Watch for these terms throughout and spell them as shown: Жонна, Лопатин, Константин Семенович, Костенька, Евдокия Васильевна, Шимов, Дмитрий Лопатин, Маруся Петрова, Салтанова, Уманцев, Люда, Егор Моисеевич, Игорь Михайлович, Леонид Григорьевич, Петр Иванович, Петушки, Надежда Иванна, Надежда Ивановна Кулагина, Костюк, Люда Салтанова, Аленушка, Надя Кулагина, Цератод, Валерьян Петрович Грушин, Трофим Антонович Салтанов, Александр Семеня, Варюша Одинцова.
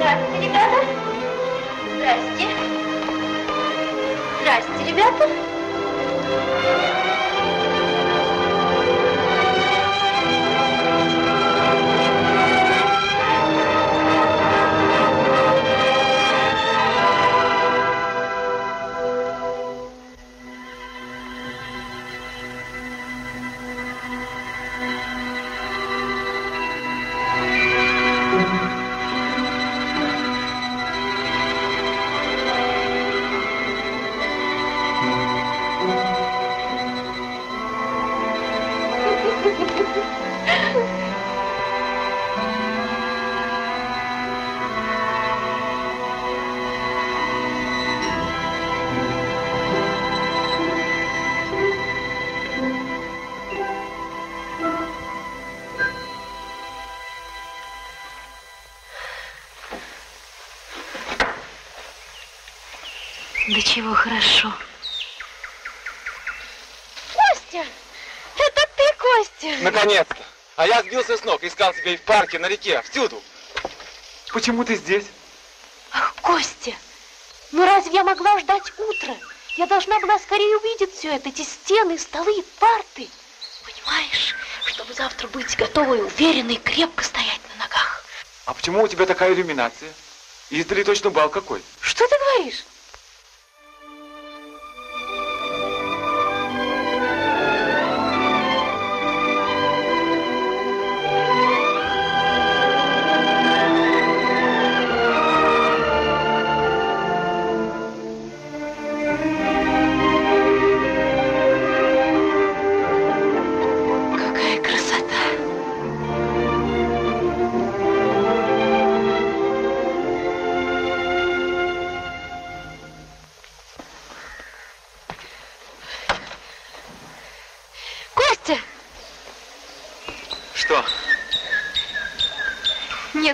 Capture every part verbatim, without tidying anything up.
Здравствуйте, ребята. Здрасте. Здрасте, ребята. Да чего хорошо. Костя! Это ты, Костя! Наконец-то! А я сбился с ног, искал тебя и в парке, на реке, всюду. Почему ты здесь? Ах, Костя! Ну разве я могла ждать утра? Я должна была скорее увидеть все это, эти стены, столы, парты. Понимаешь, чтобы завтра быть готовой, уверенной, крепко стоять на ногах. А почему у тебя такая иллюминация? Издали точно бал какой. Что ты говоришь?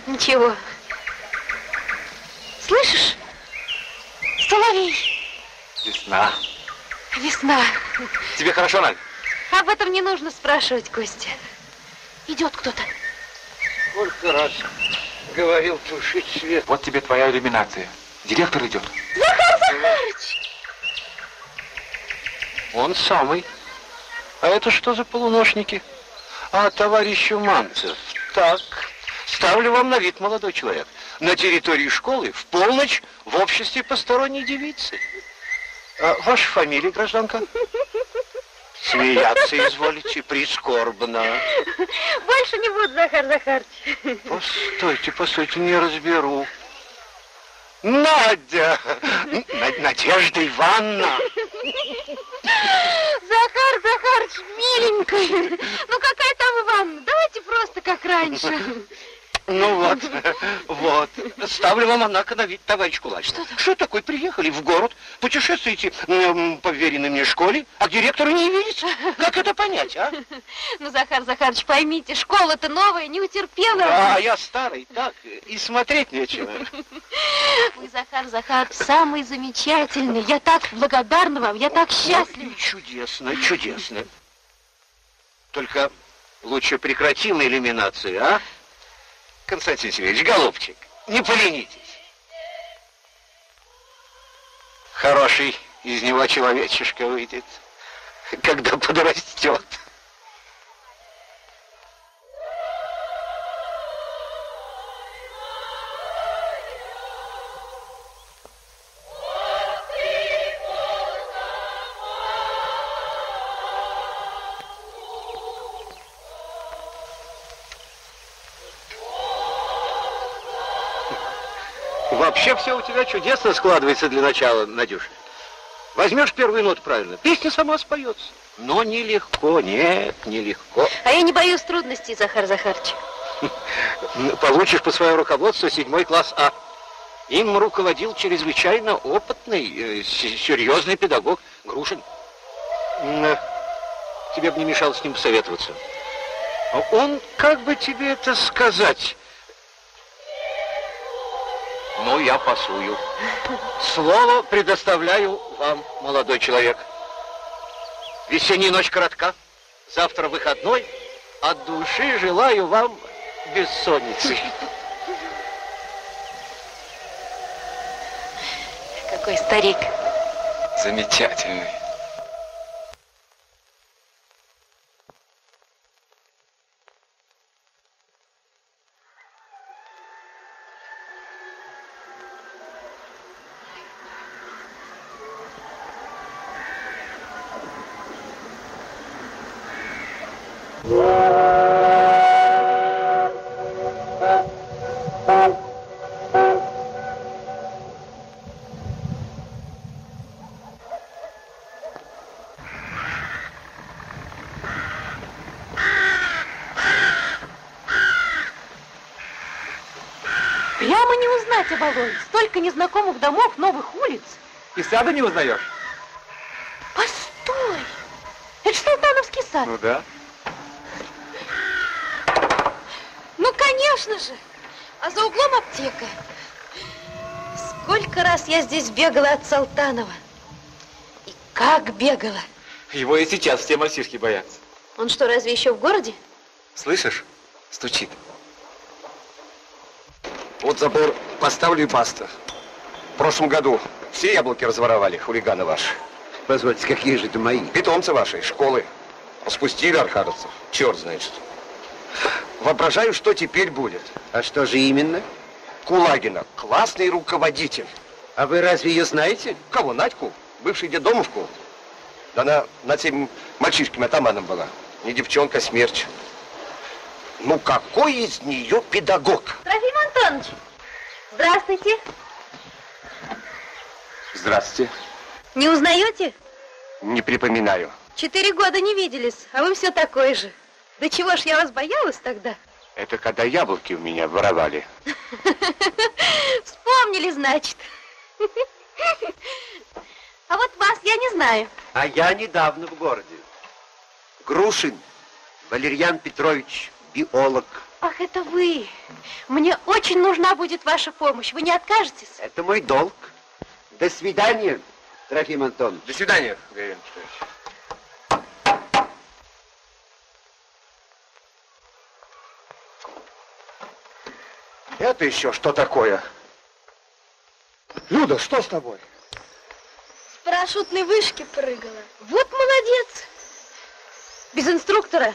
Ничего. Слышишь? Соловей. Весна. Весна. Тебе хорошо, Надь? Об этом не нужно спрашивать, Костя. Идет кто-то. Сколько раз говорил тушить свет. Вот тебе твоя иллюминация. Директор идет. Захар Захарыч! Он самый. А это что за полуношники? А, товарищ Уманцев. Так. Ставлю вам на вид, молодой человек, на территории школы в полночь в обществе посторонней девицы. А ваша фамилия, гражданка? Смеяться изволите, прискорбно. Больше не буду, Захар Захарыч. Постойте, постойте, не разберу. Надя! Надежда Иванна! Захар Захарыч, миленький! Ну какая там Иванна? Давайте просто как раньше. Ну вот, вот. Ставлю вам, однако, на вид, товарищ Кулач. Что, Что такое? Приехали в город, путешествуете по веренной мне школе, а к директору не явились? Как это понять, а? Ну, Захар Захарыч, поймите, школа-то новая, не утерпела. А, я старый, так, и смотреть нечего. Вы, Захар Захарыч, самый замечательный. Я так благодарна вам, я так счастлива. Чудесно, чудесно. Только лучше прекратим иллюминацию, а? Константин Семенович, голубчик, не поленитесь. Хороший из него человечишка выйдет, когда подрастет. Вообще все у тебя чудесно складывается для начала, Надюша. Возьмешь первую ноту правильно, песня сама споется. Но нелегко, нет, нелегко. А я не боюсь трудностей, Захар Захарыч. Получишь по своему руководству седьмой класс А. Им руководил чрезвычайно опытный, э, серьезный педагог Грушин. Тебе бы не мешало с ним посоветоваться. Он, как бы тебе это сказать... Ну, я пасую. Слово предоставляю вам, молодой человек. Весенняя ночь коротка. Завтра выходной. От души желаю вам бессонницы. такой старик. Замечательный. Столько незнакомых домов, новых улиц. И сада не узнаешь? Постой! Это же Салтановский сад. Ну да. Ну, конечно же. А за углом аптека. Сколько раз я здесь бегала от Салтанова. И как бегала. Его и сейчас все мальчишки боятся. Он что, разве еще в городе? Слышишь? Стучит. Вот забор поставлю и паста. В прошлом году все яблоки разворовали, хулиганы ваши. Позвольте, какие же это мои? Питомцы ваши, школы. Спустили архаровцев. Черт знает что. Воображаю, что теперь будет. А что же именно? Кулагина. Классный руководитель. А вы разве ее знаете? Кого? Надьку? Бывшую детдомовку? Да она над всеми мальчишками атаманом была. Не девчонка, а смерч. Ну какой из нее педагог? Трофим Антонович, здравствуйте. Здравствуйте. Не узнаете? Не припоминаю. Четыре года не виделись, а вы все такой же. Да чего ж я вас боялась тогда? Это когда яблоки у меня воровали. Вспомнили, значит. А вот вас я не знаю. А я недавно в городе. Грушин Валерьян Петрович. Биолог. Ах, это вы. Мне очень нужна будет ваша помощь. Вы не откажетесь? Это мой долг. До свидания, Трофим Антонович. До свидания, Игорь Михайлович. Это еще что такое? Люда, что с тобой? С парашютной вышки прыгала. Вот молодец. Без инструктора.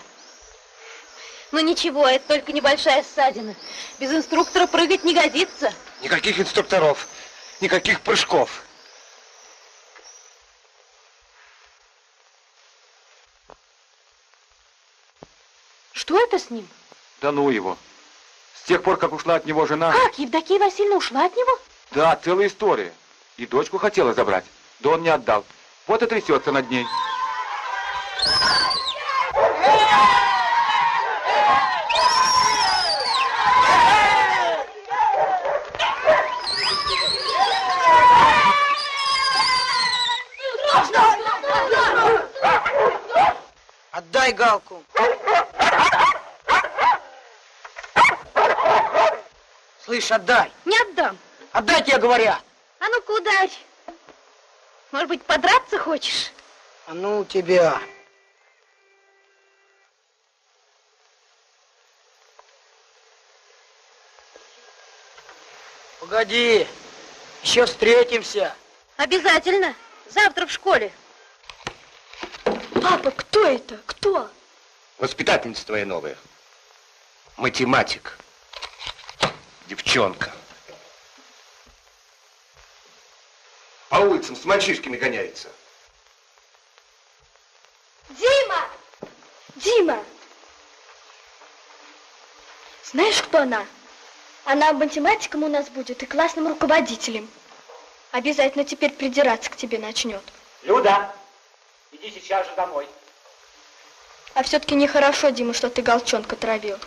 Ну ничего, это только небольшая ссадина. Без инструктора прыгать не годится. Никаких инструкторов, никаких прыжков. Что это с ним? Да ну его. С тех пор, как ушла от него жена... Как? Евдокия Васильевна ушла от него? Да, целая история. И дочку хотела забрать, да он не отдал. Вот и трясется над ней. Дай галку. Слышь, отдай. Не отдам. Отдай, тебе говорят. А ну-ка ударь. Может быть, подраться хочешь? А ну тебя. Погоди. Еще встретимся. Обязательно. Завтра в школе. Папа, кто это? Кто? Воспитательница твоя новая. Математик. Девчонка. По улицам с мальчишками гоняется. Дима! Дима! Знаешь, кто она? Она математиком у нас будет и классным руководителем. Обязательно теперь придираться к тебе начнет. Люда! Иди сейчас же домой. А все-таки нехорошо, Дима, что ты Галчонка травил.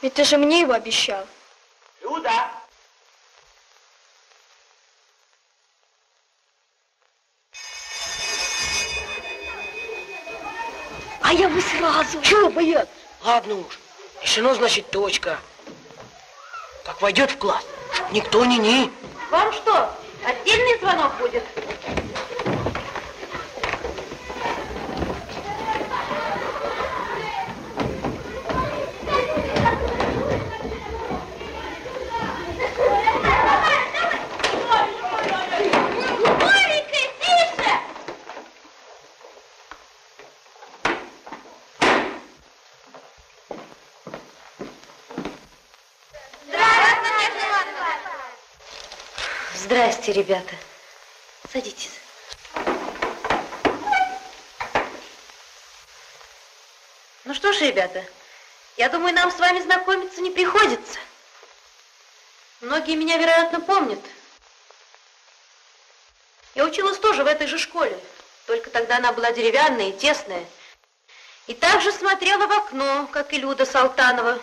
Ведь ты же мне его обещал. Люда! А я бы сразу. Чего боец? Ладно уж, решено, значит, точка. Как войдет в класс, никто ни-ни. Вам что, отдельный звонок будет? Здрасте, ребята. Садитесь. Ну что ж, ребята, я думаю, нам с вами знакомиться не приходится. Многие меня, вероятно, помнят. Я училась тоже в этой же школе, только тогда она была деревянная и тесная. И также смотрела в окно, как и Люда Салтанова,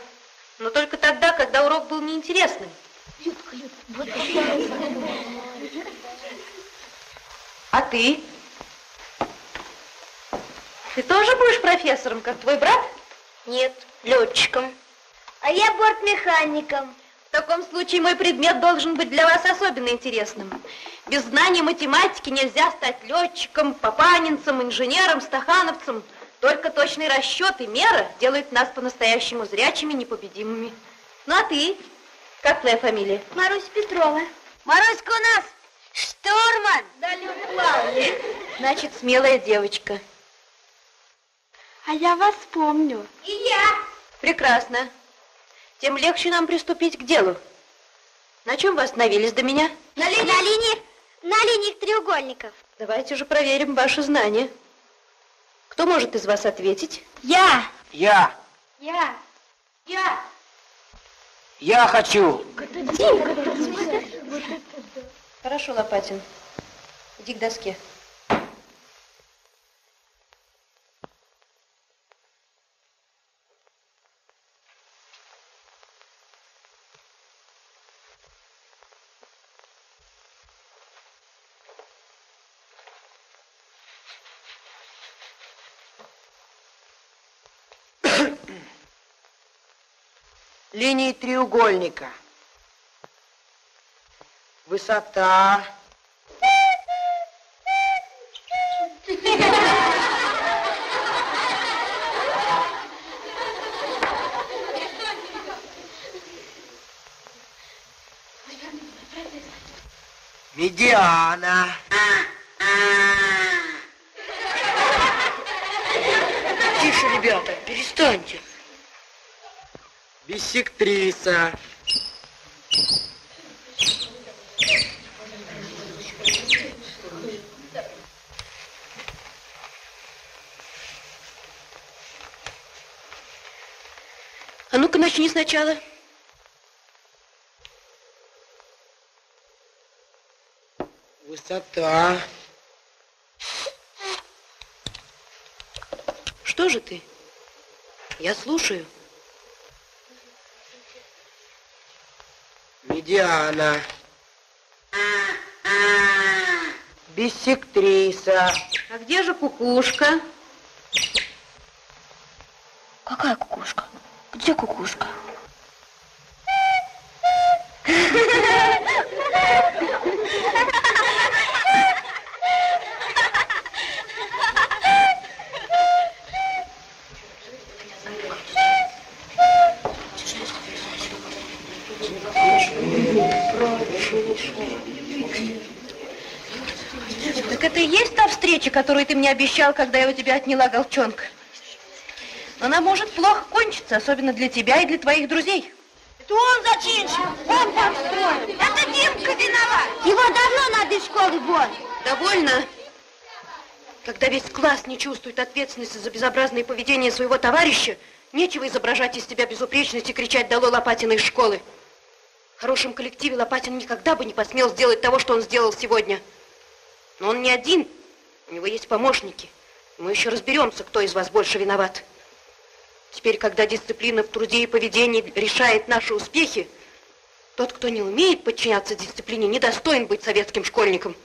но только тогда, когда урок был неинтересным. Людка, Людка, вот это... А ты? Ты тоже будешь профессором, как твой брат? Нет, летчиком. А я бортмехаником. В таком случае мой предмет должен быть для вас особенно интересным. Без знания математики нельзя стать летчиком, папанинцем, инженером, стахановцем. Только точный расчет и мера делают нас по-настоящему зрячими, непобедимыми. Ну а ты? Как твоя фамилия? Маруся Петрова. Маруська у нас штурман. Да, Люда. Значит, смелая девочка. А я вас помню. И я. Прекрасно. Тем легче нам приступить к делу. На чем вы остановились до меня? На линии, на линии, на линиях треугольников. Давайте же проверим ваши знания. Кто может из вас ответить? Я. Я. Я. Я. Я хочу. Хорошо, Лопатин. Иди к доске. Линии треугольника. Высота. Медиана. Тише, ребята, перестаньте. Биссектриса. А ну-ка, начни сначала. Высота. Что же ты? Я слушаю. Медиана. Биссектриса. А где же кукушка? Какая кукушка? Где кукушка? Так это и есть та встреча, которую ты мне обещал, когда я у тебя отняла голчонка? Она может плохо кончиться, особенно для тебя и для твоих друзей. Это он зачинщик, он там строит. Это Димка виноват. Его давно надо из школы вон. Довольно. Когда весь класс не чувствует ответственности за безобразное поведение своего товарища, нечего изображать из тебя безупречность и кричать «Дало Лопатина» из школы. В хорошем коллективе Лопатин никогда бы не посмел сделать того, что он сделал сегодня. Но он не один, у него есть помощники. Мы еще разберемся, кто из вас больше виноват. Теперь, когда дисциплина в труде и поведении решает наши успехи, тот, кто не умеет подчиняться дисциплине, не достоин быть советским школьником.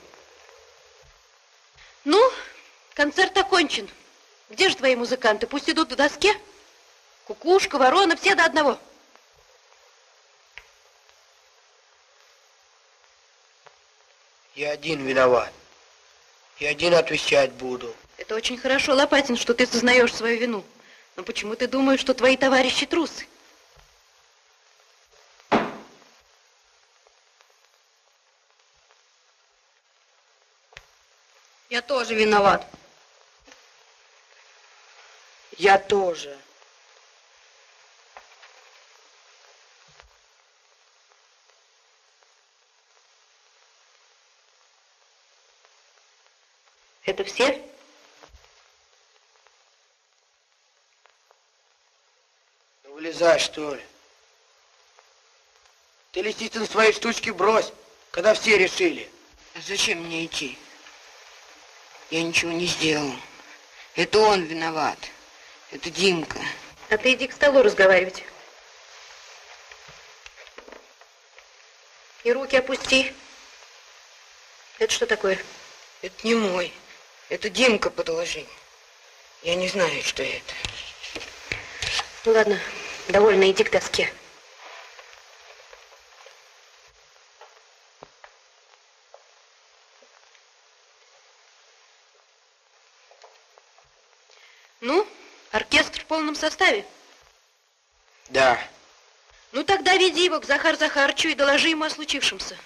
Ну, концерт окончен. Где же твои музыканты? Пусть идут к доске. Кукушка, ворона, все до одного. Я один виноват. Я один отвечать буду. Это очень хорошо, Лопатин, что ты сознаешь свою вину. Но почему ты думаешь, что твои товарищи трусы? Я тоже виноват. Я тоже. Это все? Ну, вылезай, что ли. Ты, Лисицын, свои штучки брось, когда все решили. А зачем мне идти? Я ничего не сделал. Это он виноват. Это Димка. А ты иди к столу разговаривать. И руки опусти. Это что такое? Это не мой. Это Димка подложил. Я не знаю, что это. Ну ладно, довольно, иди к доске. Ну, оркестр в полном составе? Да. Ну тогда веди его к Захару Захарычу и доложи ему о случившемся.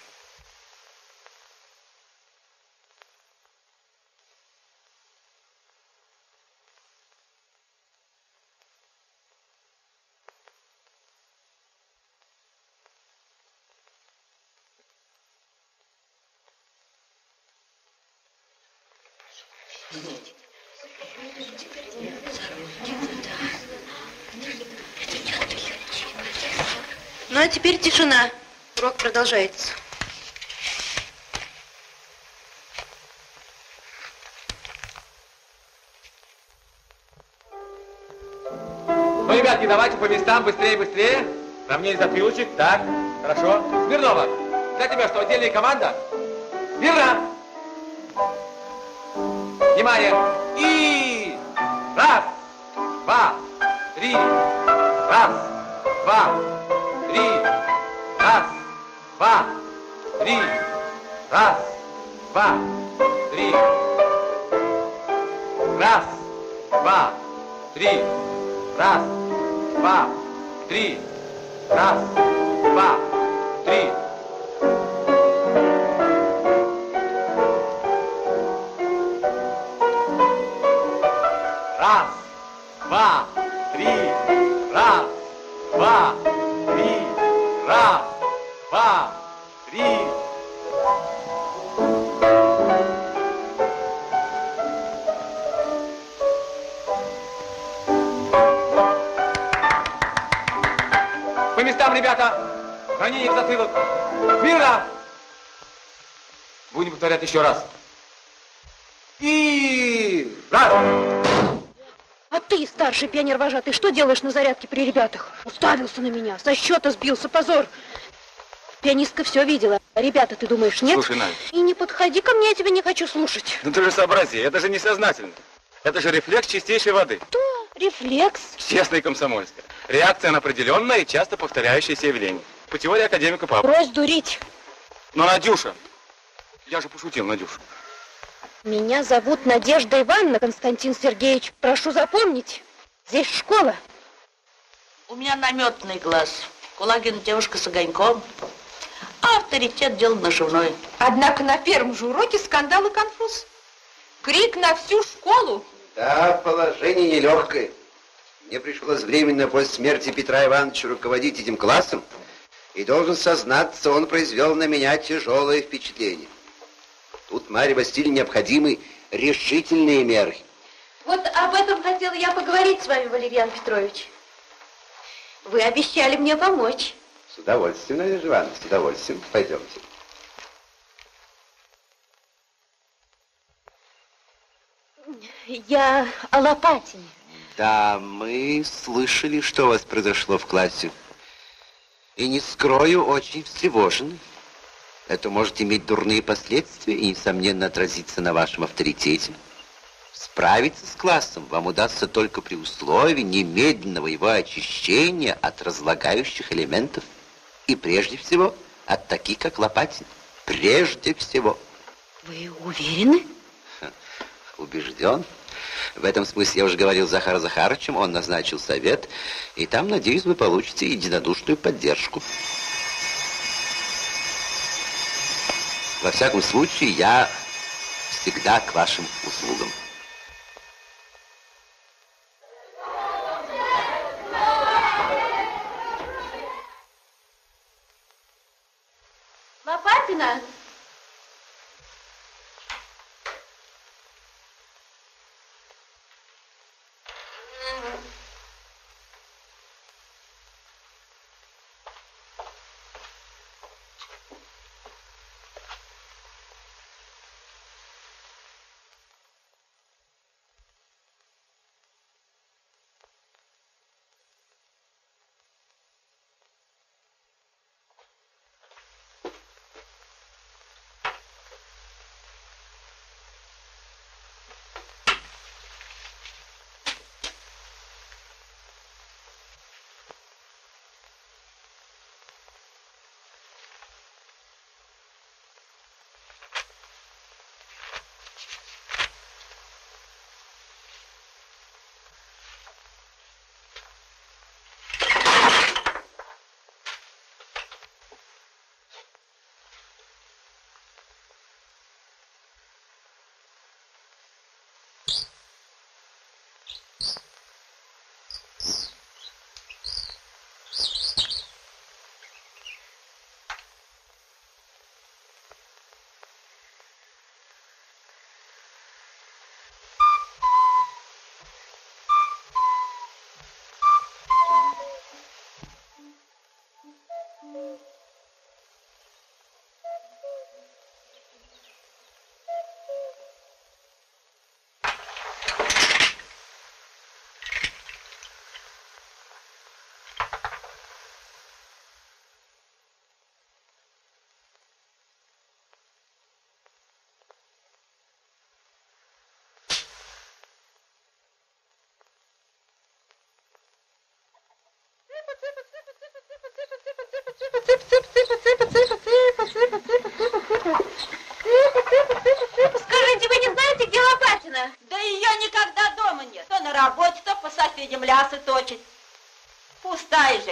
А теперь тишина. Урок продолжается. Ну, ребятки, давайте по местам, быстрее, быстрее. Ровнее затвилочек. Так, хорошо. Смирнова, для тебя что, отдельная команда? Верно. Внимание. И раз, два, три. Раз, два. Три, раз, два, три, раз, два, три, раз, два, три, раз, два, три, раз, два, три. Раз, два, три, раз, два, три. Раз, два, три. По местам, ребята. Ранение в затылок. Смирно. Будем повторять еще раз. И раз. А ты, старший пионер-вожатый, что делаешь на зарядке при ребятах? Уставился на меня, со счета сбился, позор. Пианистка все видела. А ребята, ты думаешь, нет? Слушай, Надя. И не подходи ко мне, я тебя не хочу слушать. Ну ты же сообрази, это же несознательно. Это же рефлекс чистейшей воды. Что? Рефлекс? Честная комсомольская. Реакция на определенное и часто повторяющееся явление. По теории академика Павла. Брось дурить. Но, Надюша, я же пошутил, Надюша. Меня зовут Надежда Иванна, Константин Сергеевич. Прошу запомнить, здесь школа. У меня наметный глаз. Кулагина девушка с огоньком. А авторитет дело наживной. Однако на первом же уроке скандал и конфуз. Крик на всю школу. Да, положение нелегкое. Мне пришлось временно после смерти Петра Ивановича руководить этим классом. И должен сознаться, он произвел на меня тяжелое впечатление. Тут, Марья Васильевна, необходимы решительные меры. Вот об этом хотела я поговорить с вами, Валерьян Петрович. Вы обещали мне помочь. С удовольствием, Надежда Ивановна, с удовольствием. Пойдемте. Я о Лопатине. Да, мы слышали, что у вас произошло в классе. И не скрою, очень встревожены. Это может иметь дурные последствия и, несомненно, отразиться на вашем авторитете. Справиться с классом вам удастся только при условии немедленного его очищения от разлагающих элементов. И прежде всего от таких, как Лопатин. Прежде всего. Вы уверены? Убежден. В этом смысле я уже говорил с Захаром Захарычем, он назначил совет. И там, надеюсь, вы получите единодушную поддержку. Во всяком случае, я всегда к вашим услугам. Лопатина?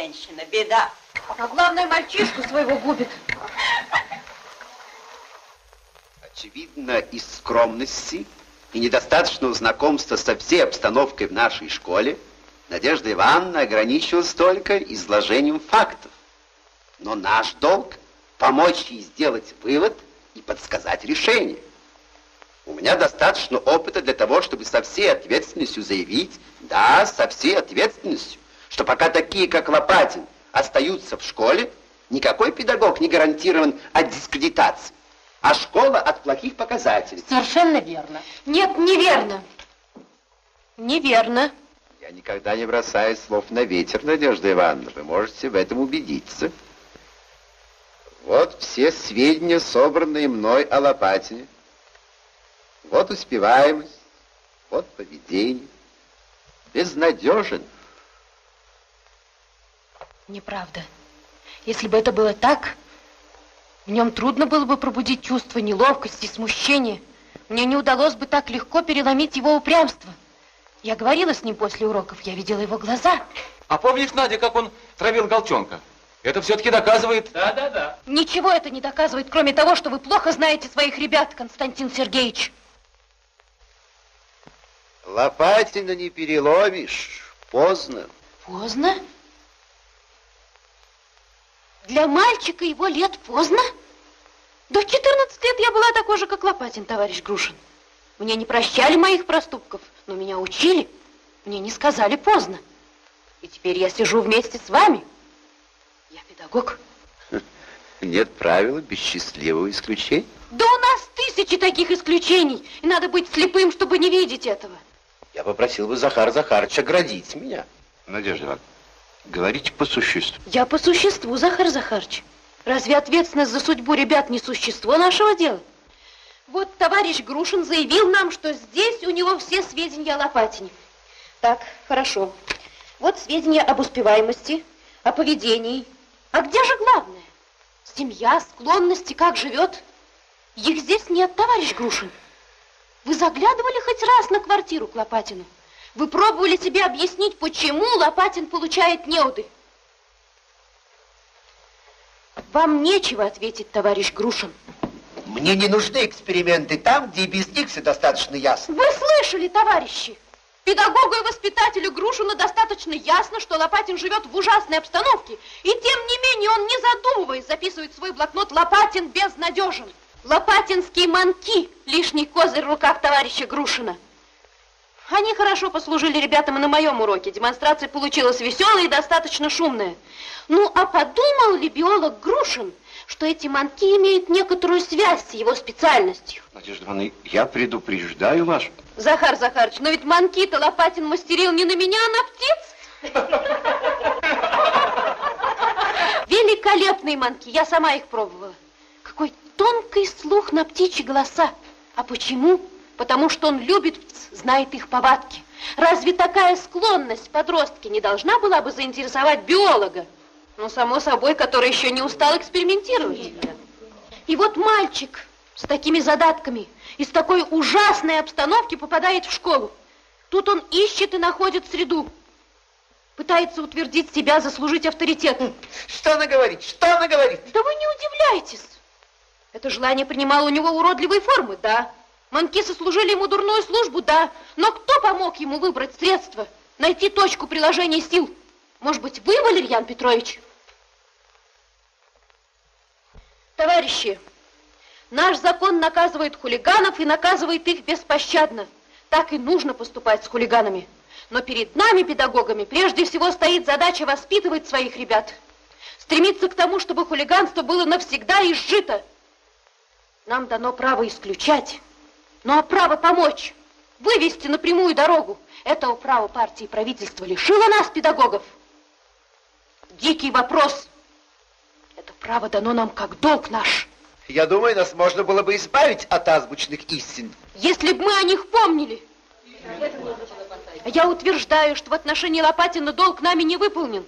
женщина, беда. А главное, мальчишку своего губит. Очевидно, из скромности и недостаточного знакомства со всей обстановкой в нашей школе Надежда Ивановна ограничилась только изложением фактов. Но наш долг – помочь ей сделать вывод и подсказать решение. У меня достаточно опыта для того, чтобы со всей ответственностью заявить, да, со всей ответственностью, что пока такие, как Лопатин, остаются в школе, никакой педагог не гарантирован от дискредитации, а школа от плохих показателей. Совершенно верно. Нет, неверно. Неверно. Я никогда не бросаю слов на ветер, Надежда Ивановна. Вы можете в этом убедиться. Вот все сведения, собранные мной о Лопатине. Вот успеваемость, вот поведение. Безнадежен. Неправда. Если бы это было так, в нем трудно было бы пробудить чувство неловкости, смущения. Мне не удалось бы так легко переломить его упрямство. Я говорила с ним после уроков, я видела его глаза. А помнишь, Надя, как он травил Голчонка? Это все-таки доказывает... Да, да, да. Ничего это не доказывает, кроме того, что вы плохо знаете своих ребят, Константин Сергеевич. Лопатина не переломишь. Поздно. Поздно? Для мальчика его лет поздно? До четырнадцати лет я была такой же, как Лопатин, товарищ Грушин. Мне не прощали моих проступков, но меня учили. Мне не сказали поздно. И теперь я сижу вместе с вами. Я педагог. Нет правила без счастливого исключения. Да у нас тысячи таких исключений. И надо быть слепым, чтобы не видеть этого. Я попросил бы Захара Захарыча оградить меня. Надежда Ивановна, говорите по существу. Я по существу, Захар Захарыч. Разве ответственность за судьбу ребят не существо нашего дела? Вот товарищ Грушин заявил нам, что здесь у него все сведения о Лопатине. Так, хорошо. Вот сведения об успеваемости, о поведении. А где же главное? Семья, склонности, как живет? Их здесь нет, товарищ Грушин. Вы заглядывали хоть раз на квартиру к Лопатину? Вы пробовали себе объяснить, почему Лопатин получает неуды? Вам нечего ответить, товарищ Грушин. Мне не нужны эксперименты там, где и без них все достаточно ясно. Вы слышали, товарищи? Педагогу и воспитателю Грушину достаточно ясно, что Лопатин живет в ужасной обстановке. И тем не менее он, не задумываясь, записывает в свой блокнот: Лопатин безнадежен. Лопатинские манки — лишний козырь в руках товарища Грушина. Они хорошо послужили ребятам и на моем уроке. Демонстрация получилась веселая и достаточно шумная. Ну, а подумал ли биолог Грушин, что эти манки имеют некоторую связь с его специальностью? Надежда Ивановна, я предупреждаю вас. Захар Захарыч, но ведь манки-то Лопатин мастерил не на меня, а на птиц. Великолепные манки, я сама их пробовала. Какой тонкий слух на птичьи голоса. А почему? Потому что он любит птиц, знает их повадки. Разве такая склонность подростки не должна была бы заинтересовать биолога? Ну, само собой, который еще не устал экспериментировать. И вот мальчик с такими задатками, из такой ужасной обстановки попадает в школу. Тут он ищет и находит среду. Пытается утвердить себя, заслужить авторитет. Что она говорит? Что она говорит? Да вы не удивляйтесь. Это желание принимало у него уродливые формы, да. Манки сослужили ему дурную службу, да. Но кто помог ему выбрать средства, найти точку приложения сил? Может быть, вы, Валерьян Петрович? Товарищи, наш закон наказывает хулиганов и наказывает их беспощадно. Так и нужно поступать с хулиганами. Но перед нами, педагогами, прежде всего стоит задача воспитывать своих ребят. Стремиться к тому, чтобы хулиганство было навсегда изжито. Нам дано право исключать. Ну а право помочь, вывести на прямую дорогу — этого права партии и правительства лишило нас, педагогов. Дикий вопрос. Это право дано нам как долг наш. Я думаю, нас можно было бы избавить от азбучных истин, если бы мы о них помнили. Я утверждаю, что в отношении Лопатина долг нами не выполнен.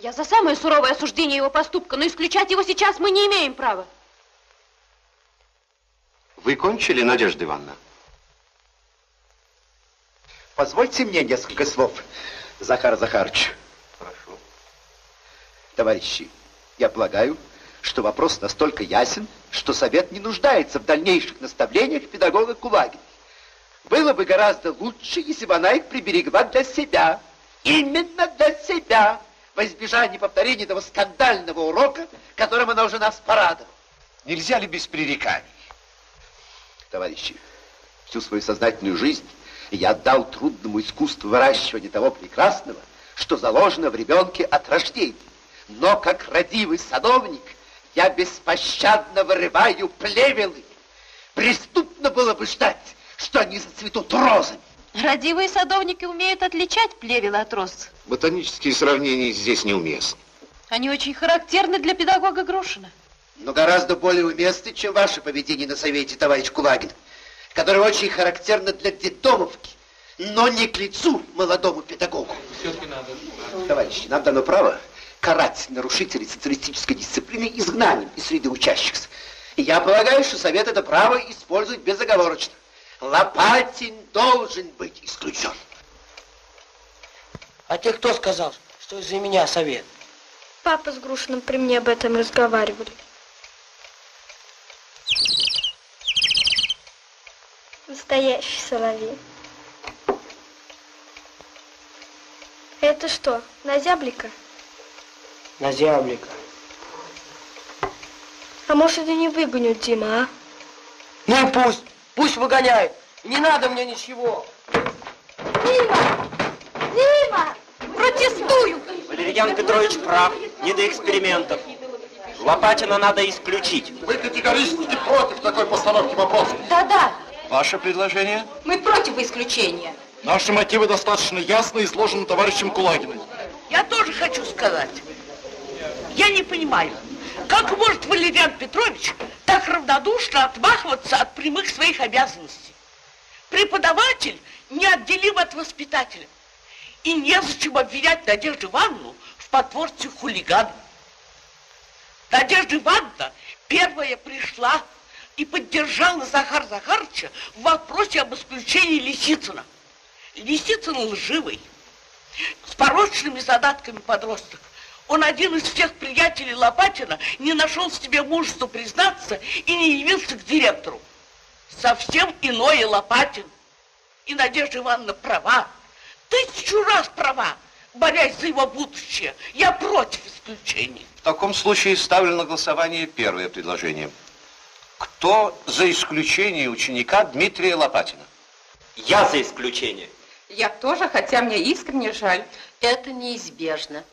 Я за самое суровое осуждение его поступка, но исключать его сейчас мы не имеем права. Вы кончили, Надежда Ивановна? Позвольте мне несколько слов, Захар Захарыч. Прошу. Товарищи, я полагаю, что вопрос настолько ясен, что совет не нуждается в дальнейших наставлениях педагога Кулагина. Было бы гораздо лучше, если бы она их приберегла для себя. Именно для себя, во избежание повторения этого скандального урока, которым она уже нас порадовала. Нельзя ли без пререканий? Товарищи, всю свою сознательную жизнь я отдал трудному искусству выращивания того прекрасного, что заложено в ребенке от рождения. Но как родивый садовник я беспощадно вырываю плевелы. Преступно было бы ждать, что они зацветут розами. Родивые садовники умеют отличать плевелы от роз. Ботанические сравнения здесь неуместны. Они очень характерны для педагога Грушина. Но гораздо более уместны, чем ваше поведение на совете, товарищ Кулагин, которое очень характерно для детдомовки, но не к лицу молодому педагогу. Все-таки надо. Товарищи, нам дано право карать нарушителей социалистической дисциплины изгнанием из среды учащихся. Я полагаю, что совет это право использует безоговорочно. Лопатин должен быть исключен. А ты кто сказал, что из-за меня совет? Папа с Грушиным при мне об этом разговаривали. Настоящий соловей. Это что, назяблика? Назяблика. А может, это не выгонят, Дима, а? Ну пусть. Пусть выгоняют. Не надо мне ничего. Дима! Дима! Протестую! Валерьян Петрович прав. Не до экспериментов. Лопатина надо исключить. Вы категорически против такой постановки вопроса. Да-да. Ваше предложение? Мы против исключения. Наши мотивы достаточно ясно изложены товарищем Кулагиным. Я тоже хочу сказать. Я не понимаю, как может Валерьян Петрович так равнодушно отмахиваться от прямых своих обязанностей? Преподаватель неотделим от воспитателя. И незачем обвинять Надежду Иванну в потворстве хулигана. Надежда Ивановна первая пришла и поддержала Захара Захарыча в вопросе об исключении Лисицына. Лисицын лживый, с порочными задатками подросток. Он один из всех приятелей Лопатина не нашел в себе мужества признаться и не явился к директору. Совсем иное Лопатин. И Надежда Ивановна права, тысячу раз права, борясь за его будущее. Я против исключения. В таком случае ставлю на голосование первое предложение. Кто за исключение ученика Дмитрия Лопатина? Я за исключение. Я тоже, хотя мне искренне жаль. Это неизбежно.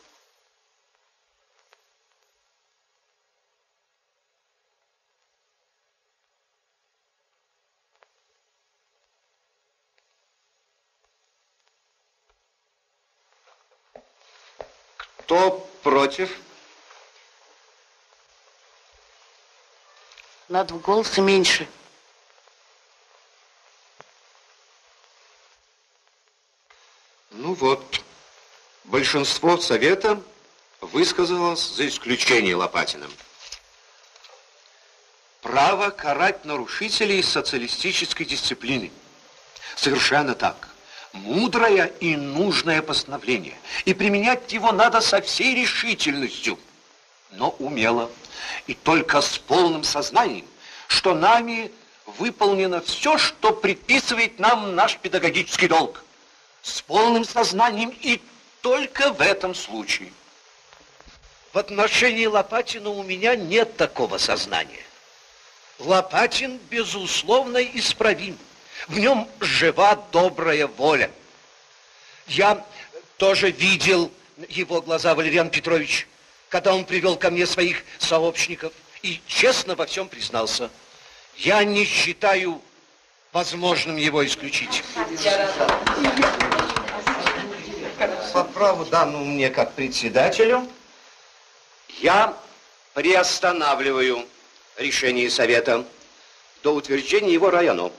Кто против? На два голоса меньше. Ну вот, большинство совета высказалось за исключение Лопатина. Право карать нарушителей социалистической дисциплины. Совершенно так. Мудрое и нужное постановление. И применять его надо со всей решительностью, но умело. И только с полным сознанием, что нами выполнено все, что предписывает нам наш педагогический долг. С полным сознанием и только в этом случае. В отношении Лопатина у меня нет такого сознания. Лопатин, безусловно, исправим. В нем жива добрая воля. Я тоже видел его глаза, Валерьян Петрович, когда он привел ко мне своих сообщников и честно во всем признался. Я не считаю возможным его исключить. По праву, данному мне как председателю, я приостанавливаю решение совета до утверждения его району.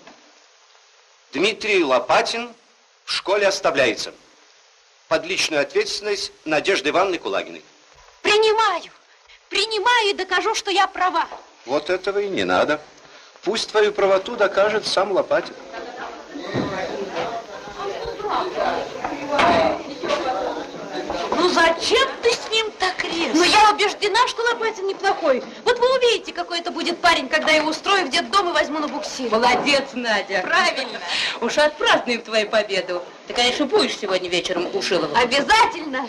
Дмитрий Лопатин в школе оставляется под личную ответственность Надежды Ивановны Кулагиной. Принимаю, принимаю и докажу, что я права. Вот этого и не надо. Пусть твою правоту докажет сам Лопатин. Ну зачем ты с ним так резко? Ну, я убеждена, что Лопатин неплохой. Вот вы увидите, какой это будет парень, когда я устрою в детдом и возьму на буксир. Молодец, Надя. Правильно. Уж отпразднуем твою победу. Ты, конечно, будешь сегодня вечером у Шилова. Обязательно.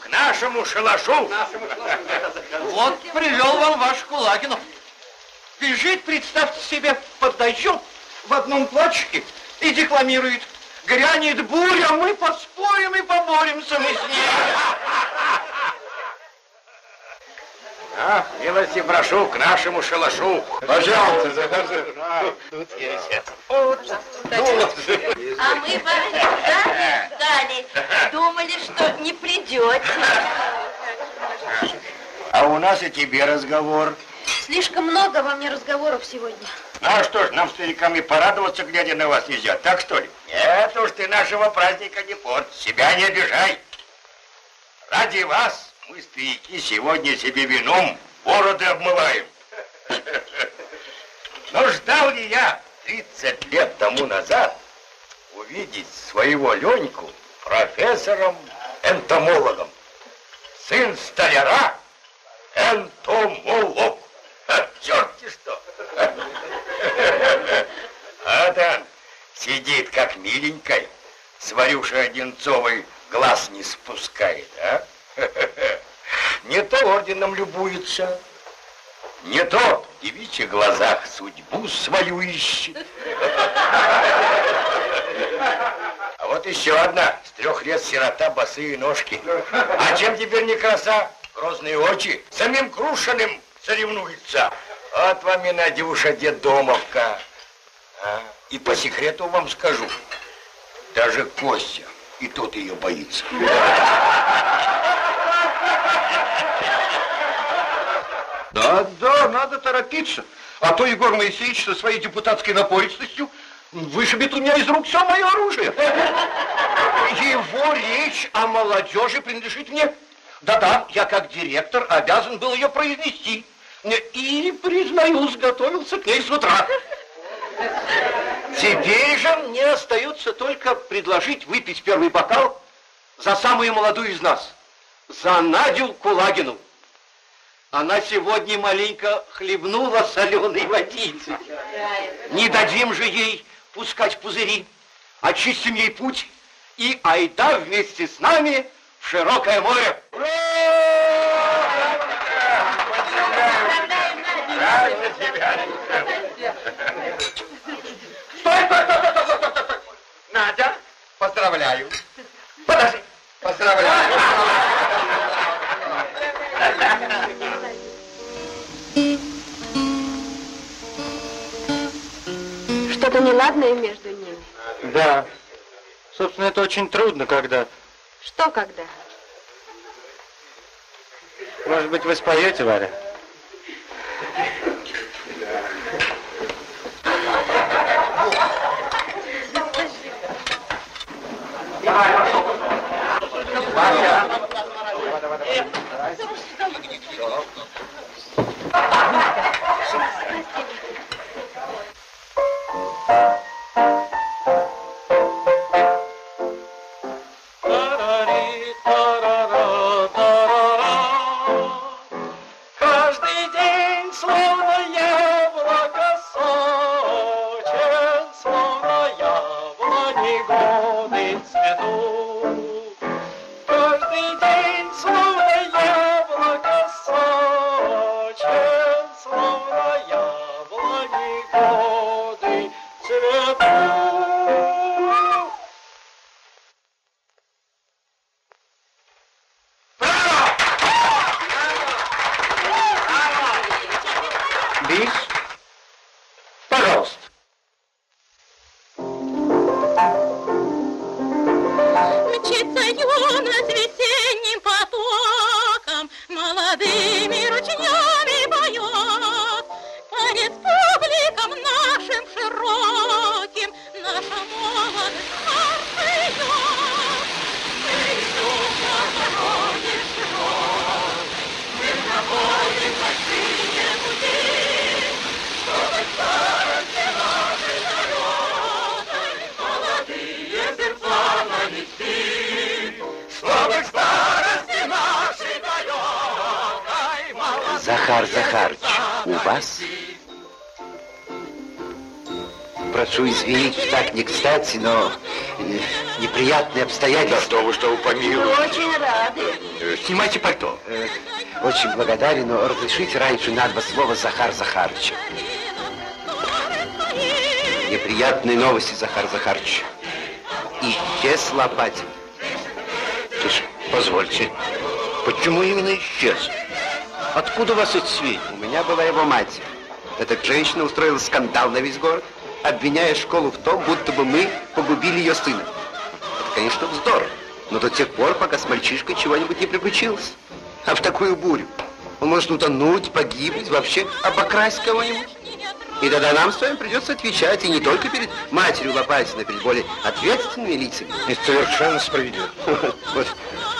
К нашему шалашу. Вот привел вам вашу Кулагину. Бежит, представьте себе, под дождем в одном платьишке и декламирует. Грянет буря, мы поспорим и поборемся мы с ней. Ах, милости прошу к нашему шалашу. Пожалуйста, Захар. Тут я сейчас. А мы вас ждали, ждали. Думали, что не придете. А у нас и тебе разговор. Слишком много во мне разговоров сегодня. Ну а что ж, нам старикам и порадоваться, глядя на вас, нельзя. Так что ли? Нет уж, ты нашего праздника не порт. Себя не обижай. Ради вас мы, старики, сегодня себе вином бороды обмываем. Но ждал ли я тридцать лет тому назад увидеть своего Леньку профессором-энтомологом? Сын столяра энтомолог. А, черт-те что! А там сидит как миленькой, с Варюшей Одинцовой глаз не спускает, а? Не то орденом любуется, не то в девичьих глазах судьбу свою ищет. А вот еще одна, с трех лет сирота, босые ножки. А чем теперь не краса? Грозные очи. Самим Грушиным соревнуется. Вот вам и Надюша детдомовка. А? И по секрету вам скажу, даже Костя и тот ее боится. Да-да, надо торопиться, а то Егор Моисеевич со своей депутатской напористостью вышибет у меня из рук все мое оружие. Его речь о молодежи принадлежит мне. Да-да, я как директор обязан был ее произнести. И, признаюсь, готовился к ней с утра. Теперь же мне остается только предложить выпить первый бокал за самую молодую из нас, за Надю Кулагину. Она сегодня маленько хлебнула соленой водицы. Не дадим же ей пускать пузыри, очистим ей путь и айда вместе с нами в широкое море. Ура! Стой, стой, стой, стой, стой, стой! Надя, поздравляю. Подожди, поздравляю. Что-то неладное между ними? Да. Собственно, это очень трудно, когда... Что когда? Может быть, вы споете, Варя? Молодыми ручьями поет, танец публик Захар Захарыч, у вас? Прошу извинить, так не кстати, но неприятные обстоятельства. Да что вы, что вы, помилуете. Мы очень рады. Снимайте пальто. Очень благодарен, но разрешите раньше на два слова Захар Захарыч. Неприятные новости, Захар Захарыч. Исчез Лопатин. Слушай, позвольте, почему именно исчез? Откуда у вас эти сведения? У меня была его мать. Эта женщина устроила скандал на весь город, обвиняя школу в том, будто бы мы погубили ее сына. Это, конечно, вздор, но до тех пор, пока с мальчишкой чего-нибудь не приключилось. А в такую бурю он может утонуть, погибнуть, вообще обокрасть кого-нибудь. И тогда нам с вами придется отвечать, и не только перед матерью Лопатина, перед более ответственными лицами. Это совершенно справедливо. Вот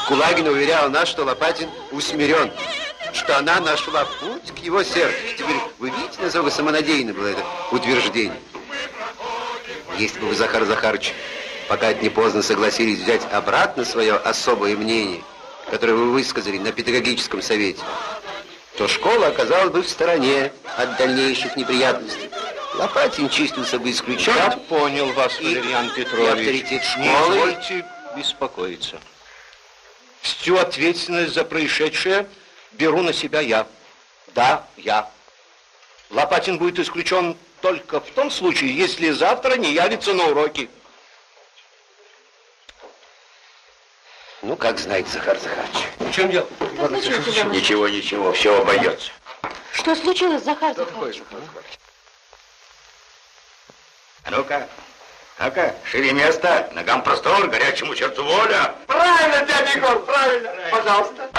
Кулагина уверяла нас, что Лопатин усмирен, что она нашла путь к его сердцу. Теперь вы видите, насколько самонадеянно было это утверждение. Если бы вы, Захар Захарыч, пока это не поздно, согласились взять обратно свое особое мнение, которое вы высказали на педагогическом совете, то школа оказалась бы в стороне от дальнейших неприятностей. Лопатин чистился бы исключен. Я понял вас, Валерьян Петрович. И авторитет школы... Не позвольте беспокоиться. Всю ответственность за происшедшее беру на себя я. Да, я. Лопатин будет исключен только в том случае, если завтра не явится на уроки. Ну, как знаете, Захар Захарыч. В чем дело? Что случилось? Ничего, ничего, все обойдется. Что случилось, Захар Захарыч? Ну-ка, ну-ка, шире место, ногам простор, горячему черту воля. Правильно, дядя Егор, правильно. Пожалуйста.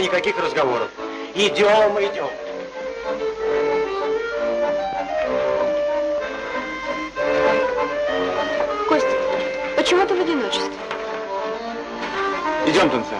Никаких разговоров. Идем, идем. Костя, почему ты в одиночестве? Идем танцевать.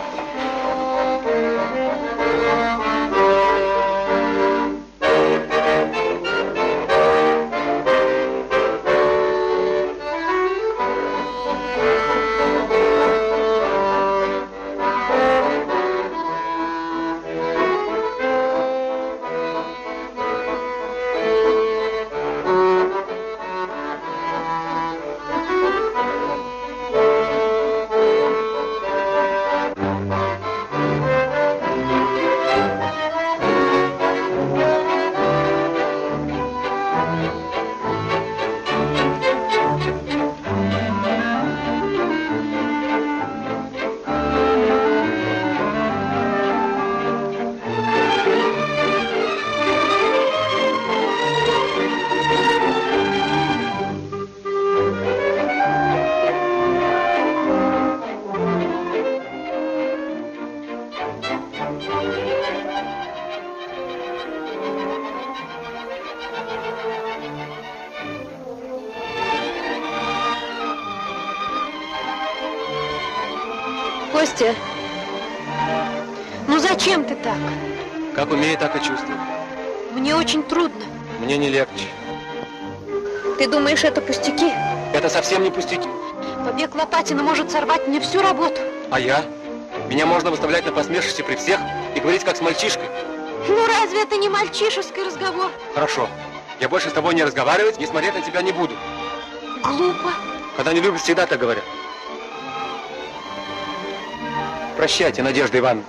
Ну зачем ты так? Как умею, так и чувствую. Мне очень трудно. Мне не легче. Ты думаешь, это пустяки? Это совсем не пустяки. Побег Лопатина может сорвать мне всю работу. А я? Меня можно выставлять на посмешище при всех и говорить как с мальчишкой. Ну разве это не мальчишеский разговор? Хорошо. Я больше с тобой не разговаривать и смотреть на тебя не буду. Глупо. Когда не любят, всегда так говорят. Прощайте, Надежда Ивановна.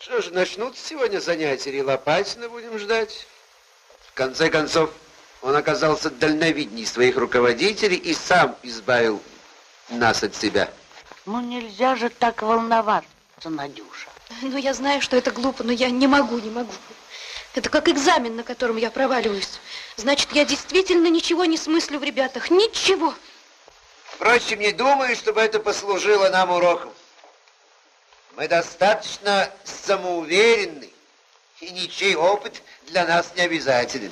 Что же, начнутся сегодня занятия, или Лопатина будем ждать? В конце концов, он оказался дальновидней своих руководителей и сам избавил нас от себя. Ну, нельзя же так волноваться, Надюша. Ну, я знаю, что это глупо, но я не могу, не могу. Это как экзамен, на котором я проваливаюсь. Значит, я действительно ничего не смыслю в ребятах, ничего. Впрочем, не думаю, чтобы это послужило нам уроком. Мы достаточно самоуверенны, и ничей опыт для нас не обязателен.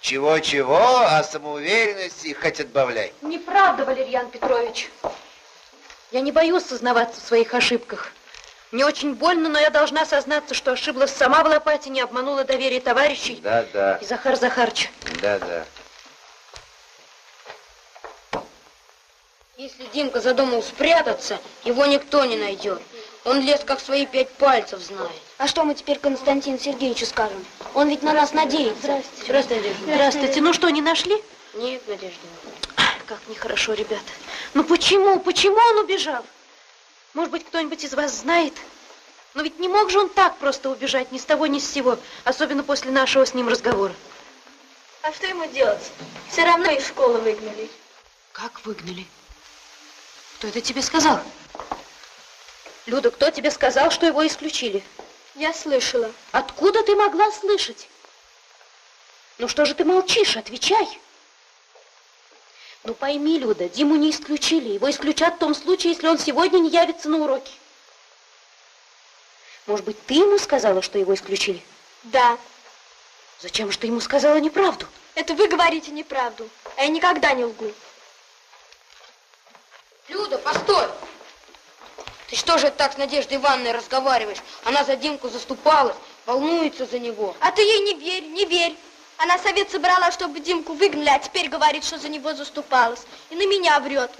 Чего-чего, а самоуверенности хоть отбавляй. Неправда, Валерьян Петрович. Я не боюсь сознаваться в своих ошибках. Мне очень больно, но я должна сознаться, что ошиблась сама в Лопатине, обманула доверие товарищей. Да, да. И Захар Захарыча. Да, да. Если Димка задумал спрятаться, его никто не найдет. Он лез как свои пять пальцев знает. А что мы теперь Константину Сергеевичу скажем? Он ведь на нас надеется. Здравствуйте. Здравствуйте, Надежда. Здравствуйте. Здравствуйте. Ну что, не нашли? Нет, Надежда. Как нехорошо, ребята. Ну почему, почему он убежал? Может быть, кто-нибудь из вас знает? Но ведь не мог же он так просто убежать, ни с того, ни с сего. Особенно после нашего с ним разговора. А что ему делать? Все равно из школы выгнали. Как выгнали? Кто это тебе сказал? Люда, кто тебе сказал, что его исключили? Я слышала. Откуда ты могла слышать? Ну что же ты молчишь? Отвечай. Ну пойми, Люда, Диму не исключили. Его исключат в том случае, если он сегодня не явится на уроки. Может быть, ты ему сказала, что его исключили? Да. Зачем же ты ему сказала неправду? Это вы говорите неправду, а я никогда не лгу. Люда, постой! Ты что же так с Надеждой Ивановной разговариваешь? Она за Димку заступалась, волнуется за него. А ты ей не верь, не верь. Она совет собрала, чтобы Димку выгнали, а теперь говорит, что за него заступалась. И на меня врет.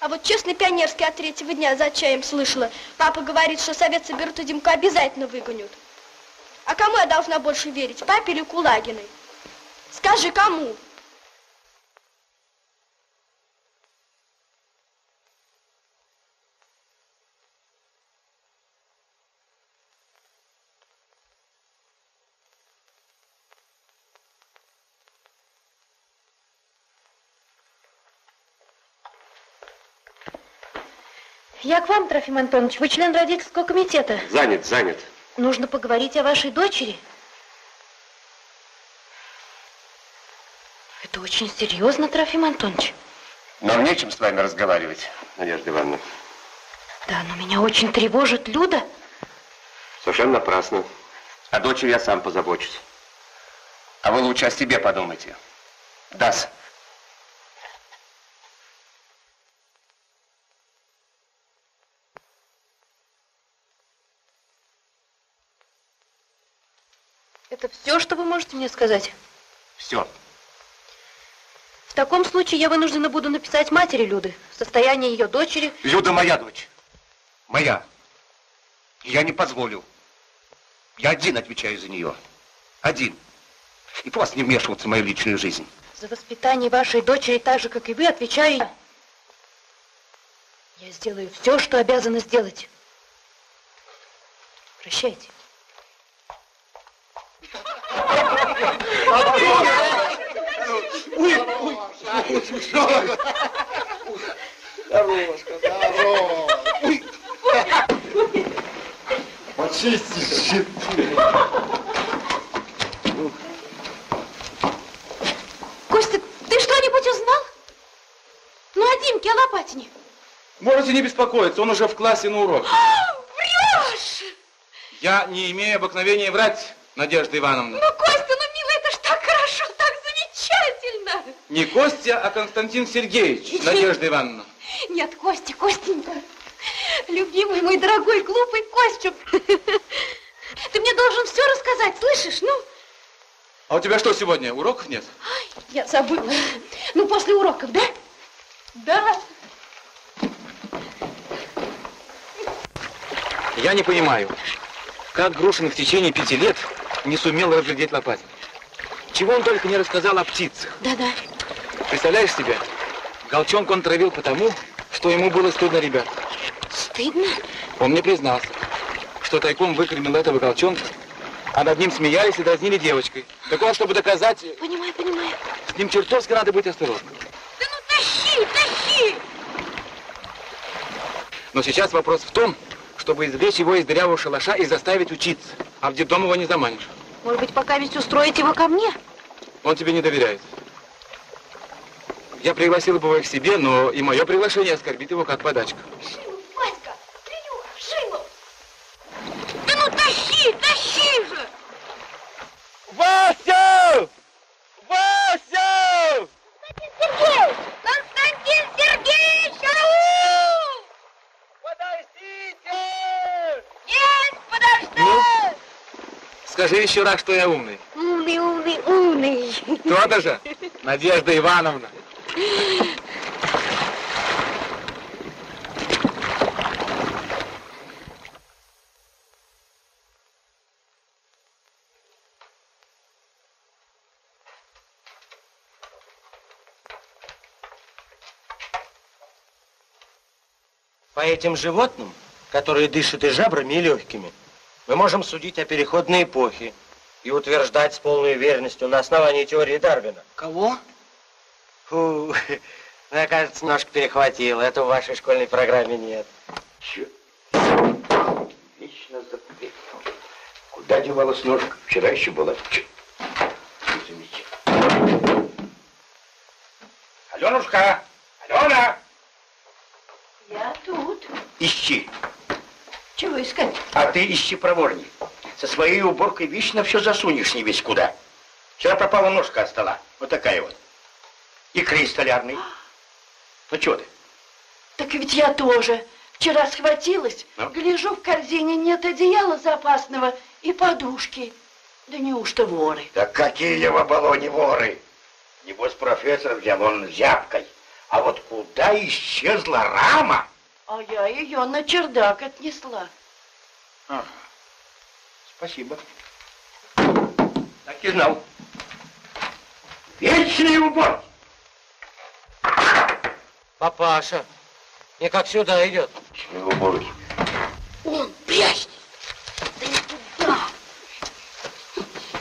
А вот честный пионерский от третьего дня за чаем слышала. Папа говорит, что совет соберут, и Димку обязательно выгонят. А кому я должна больше верить, папе или Кулагиной? Скажи, кому? Я к вам, Трофим Антонович. Вы член родительского комитета. Занят, занят. Нужно поговорить о вашей дочери. Это очень серьезно, Трофим Антонович. Нам нечем с вами разговаривать, Надежда Ивановна. Да, но меня очень тревожит Люда. Совершенно напрасно. О дочери я сам позабочусь. А вы лучше о себе подумайте. Дас. Это все, что вы можете мне сказать? Все. В таком случае я вынуждена буду написать матери Люды. Состояние ее дочери. Люда моя дочь. Моя. Я не позволю. Я один отвечаю за нее. Один. И просто не вмешиваться в мою личную жизнь. За воспитание вашей дочери так же, как и вы, отвечаю я. Я сделаю все, что обязана сделать. Прощайте. Дорожка, здорово. Почисти щиты. Костя, ты что-нибудь узнал? Ну, о Димке, о Лопатине. Можете не беспокоиться, он уже в классе на уроке. Врешь! Я не имею обыкновения врать, Надежда Ивановна. Ну, Костя, ну, милая, это ж так хорошо, так замечательно. Не Костя, а Константин Сергеевич, Надежда Ивановна. Нет, Костя, Костенька. Любимый мой дорогой, глупый Костюк. Ты мне должен все рассказать, слышишь, ну? А у тебя что сегодня, уроков нет? Ай, я забыла. Ну, после уроков, да? Да. Я не понимаю. как Грушин в течение пяти лет не сумел разглядеть Лопатин. Чего он только не рассказал о птицах. Да-да. Представляешь себе, Голчонка он травил потому, что ему было стыдно ребят. Стыдно? Он мне признался, что тайком выкормил этого Голчонка, а над ним смеялись и дразнили девочкой. Так он, чтобы доказать... Понимаю, понимаю. С ним чертовски надо быть осторожным. Да ну тащи, тащи! Но сейчас вопрос в том, чтобы извлечь его из дырявого шалаша и заставить учиться. А в детдом его не заманишь. Может быть, пока ведь устроить его ко мне? Он тебе не доверяет. Я пригласил бы его к себе, но и мое приглашение оскорбит его как подачка. Шимов, Васька, Шимов! Да ну тащи, тащи же! Вася! Вася! Константин Сергеевич! Константин Сергеевич! Ау! Подождите! Нет, подожду! Ну, скажи еще раз, что я умный. Умный, умный, умный. То-то же, Надежда Ивановна. По этим животным, которые дышат и жабрами, и легкими, мы можем судить о переходной эпохе и утверждать с полной уверенностью на основании теории Дарвина. Кого? Фу, мне кажется, ножка перехватила. Это в вашей школьной программе нет. Черт. Лично запрещено. Куда девалась ножка? Вчера еще была. Черт. Замечательно. Аленушка! Алена! Я тут. Ищи. Чего искать? А ты ищи проворней. Со своей уборкой вечно все засунешь не весь куда. Вчера пропала ножка от стола. Вот такая вот. И крей столярный. Ну, чего ты? Так ведь я тоже. Вчера схватилась, ну? Гляжу, в корзине нет одеяла запасного и подушки. Да неужто воры? Да какие в оболоне воры? Небось, профессор взял он зябкой. А вот куда исчезла рама? А я ее на чердак отнесла. Ага. Спасибо. Так и знал. Вечный убор! Папаша, не как сюда идет. Чего борюсь? Он прячься! Да не туда!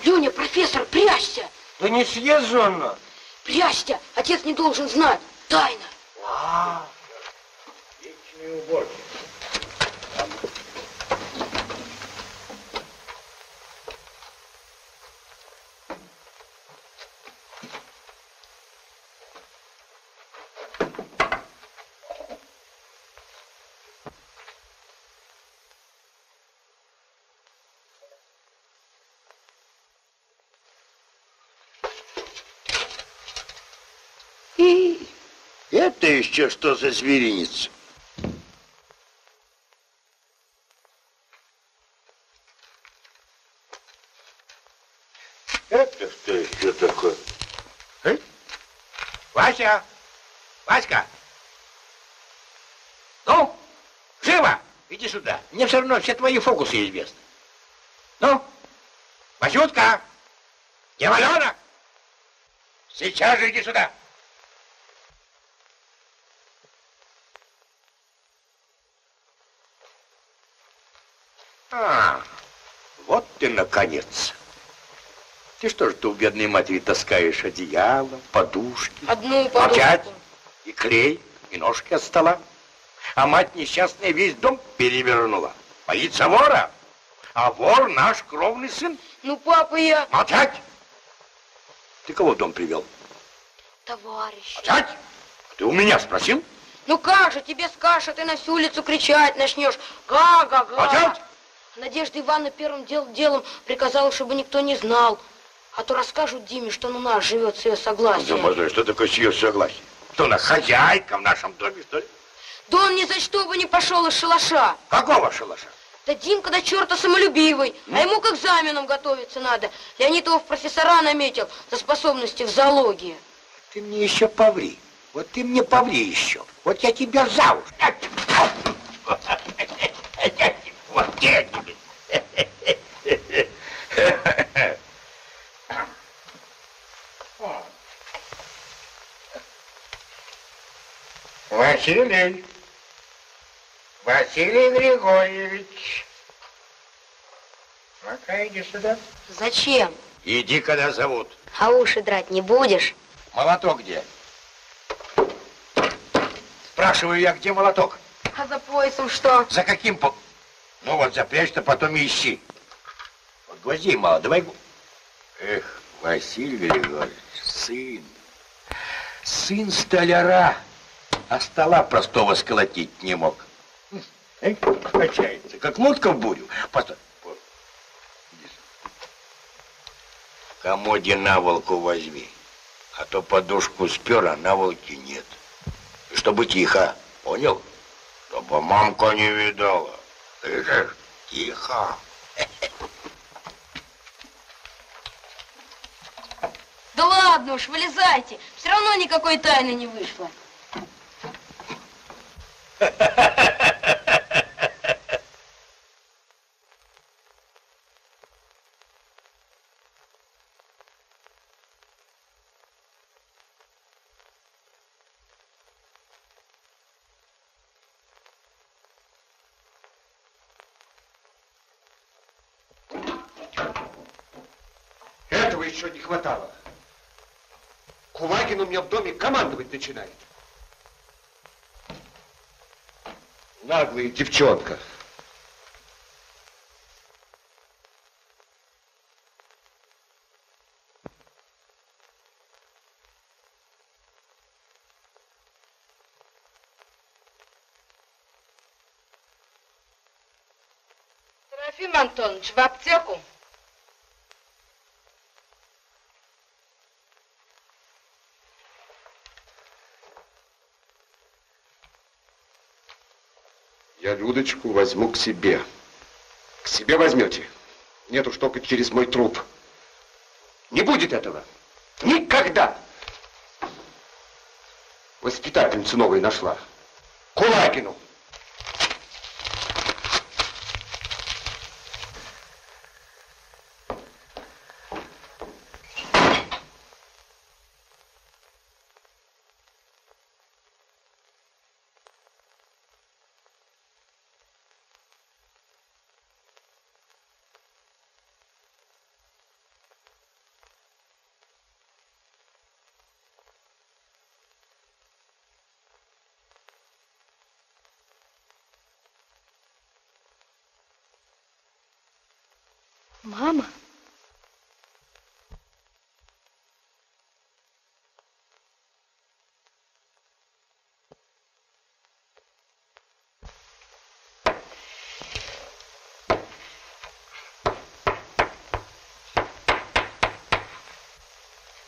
Люня, профессор, прячься! Да не съезд, Жонна! Прячься! Отец не должен знать! Тайна! А-а-а. Вечные уборки. Это еще что за зверинец? Это что еще такое? А? Вася! Васька! Ну, живо! Иди сюда. Мне все равно все твои фокусы известны. Ну, Васютка! Деваленок! Сейчас же иди сюда! А, вот ты наконец. Ты что ж ты у бедной матери таскаешь одеяло, подушки? Одну подушку. Опять и клей, и ножки от стола. А мать несчастная весь дом перевернула. Боится вора. А вор наш кровный сын. Ну, папа, я... Молчать! Ты кого в дом привел? Товарищ. Молчать! Ты у меня спросил? Ну как же, тебе скажешь, а ты на всю улицу кричать начнешь. Га-га-га. Молчать! Надежда Ивановна первым дел, делом приказала, чтобы никто не знал. А то расскажут Диме, что на нас живет с ее согласием. Думаю, что такое с ее согласием? Что она хозяйка в нашем доме, что ли? Да он ни за что бы не пошел из шалаша. Какого шалаша? Да Димка до черта самолюбивый. М? А ему к экзаменам готовиться надо. Леонид его в профессора наметил за способности в зоологии. Ты мне еще поври. Вот ты мне поври еще. Вот я тебя за уж. Вот я тебе. Василий. Василий Григорьевич. Ну-ка, иди сюда. Зачем? Иди, когда зовут. А уши драть не будешь? Молоток где? Спрашиваю я, где молоток? А за поясом что? За каким по... Ну вот, запрячь-то, потом и ищи. Вот гвоздей мало, давай... Эх, Василий Григорьевич, сын. Сын столяра. А стола простого сколотить не мог. Эх, качается, как лодка в бурю. Постой. Комоде наволку возьми, а то подушку спер, а наволки нет. Чтобы тихо, понял? Чтобы мамка не видала. Слышишь? Тихо. Да ладно уж, вылезайте. Все равно никакой тайны не вышло. Еще не хватало. Кулагин у меня в доме командовать начинает. Наглая девчонка. Трофим Антонович, в аптеку. Я Людочку возьму к себе. К себе возьмете. Нет уж, только через мой труп. Не будет этого. Никогда. Воспитательницу новую нашла. Кулагину. Мама?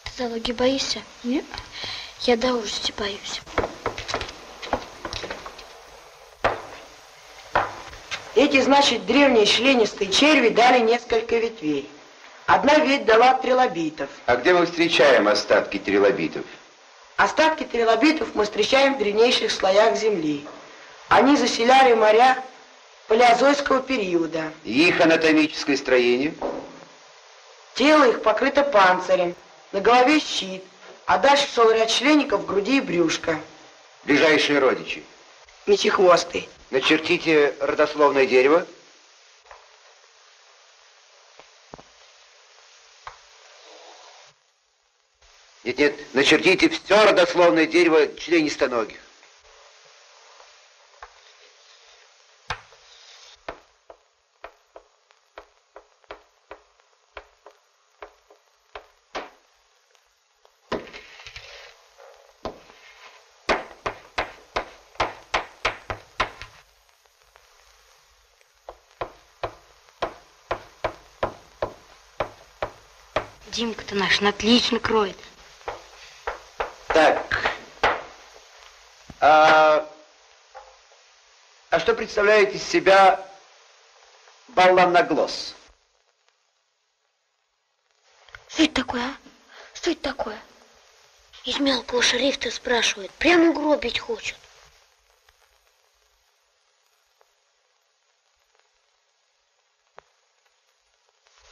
Ты залоги боишься? Нет. Я до ужаса боюсь. Эти, значит, древние членистые черви дали несколько ветвей. Одна ветвь дала трилобитов. А где мы встречаем остатки трилобитов? Остатки трилобитов мы встречаем в древнейших слоях земли. Они заселяли моря палеозойского периода. И их анатомическое строение? Тело их покрыто панцирем, на голове щит, а дальше шел ряд члеников, груди и брюшка. Ближайшие родичи? Мечехвостый. Начертите родословное дерево. Нет, нет, начертите все родословное дерево членистоногих. Димка-то наш, он отлично кроет. Так. А, а что представляет из себя балланоглос? Что это такое, а? Что это такое? Из мелкого шрифта спрашивают. Прямо угробить хочет.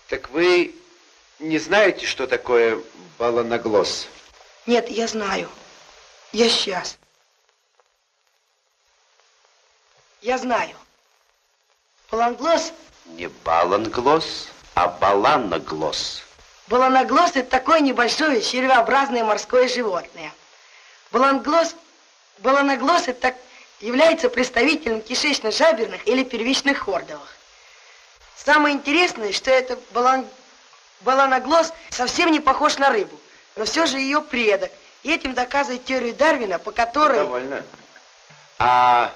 Так вы... Не знаете, что такое балланоглос? Нет, я знаю. Я сейчас. Я знаю. Баланглос? Не баланглос, а баланоглос. Баланоглос – это такое небольшое червеобразное морское животное. Баланглос, баланоглос – это так, является представителем кишечно-жаберных или первичных хордовых. Самое интересное, что этот балан... баланоглос совсем не похож на рыбу, но все же ее предок. И этим доказывает теорию Дарвина, по которой... Довольно. А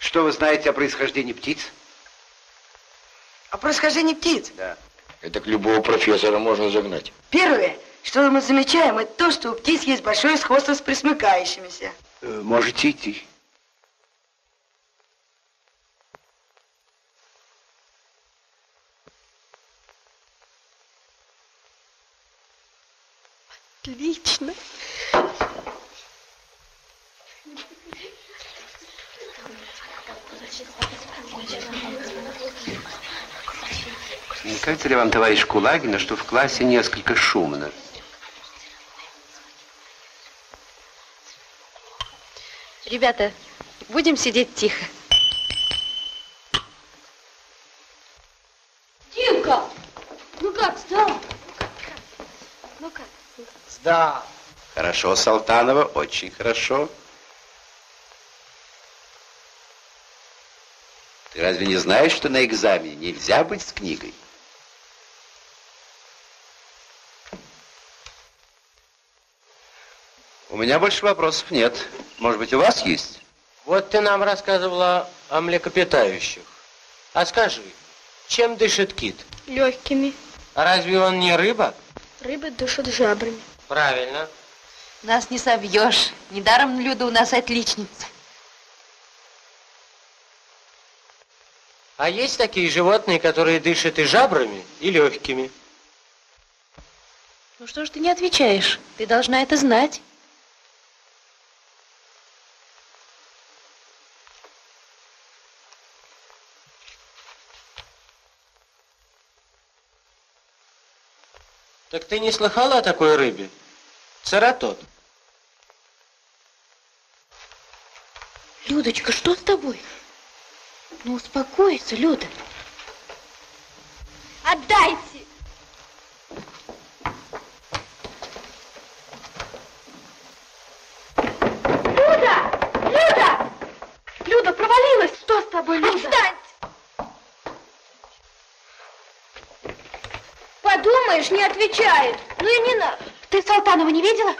что вы знаете о происхождении птиц? О происхождении птиц? Да. Это к любого профессора можно загнать. Первое, что мы замечаем, это то, что у птиц есть большое сходство с пресмыкающимися. Э, можете идти. Отлично. Не кажется ли вам, товарищ Кулагина, что в классе несколько шумно? Ребята, будем сидеть тихо. Димка! Ну как, сдал? Ну как? Да. Хорошо, Салтанова, очень хорошо. Ты разве не знаешь, что на экзамене нельзя быть с книгой? У меня больше вопросов нет. Может быть, у вас есть? Вот ты нам рассказывала о млекопитающих. А скажи, чем дышит кит? Легкими. А разве он не рыба? Рыбы дышат жабрами. Правильно. Нас не собьешь. Недаром Люда у нас отличница. А есть такие животные, которые дышат и жабрами, и легкими? Ну что ж ты не отвечаешь? Ты должна это знать. Так ты не слыхала о такой рыбе? Цератод. Людочка, что с тобой? Ну, успокойся, Люда. Отдайте! Люда! Люда! Люда, провалилась! Что с тобой, Люда? Отстань! Подумаешь, не отвечает. Ну и не надо. Ты Салтанова не видела?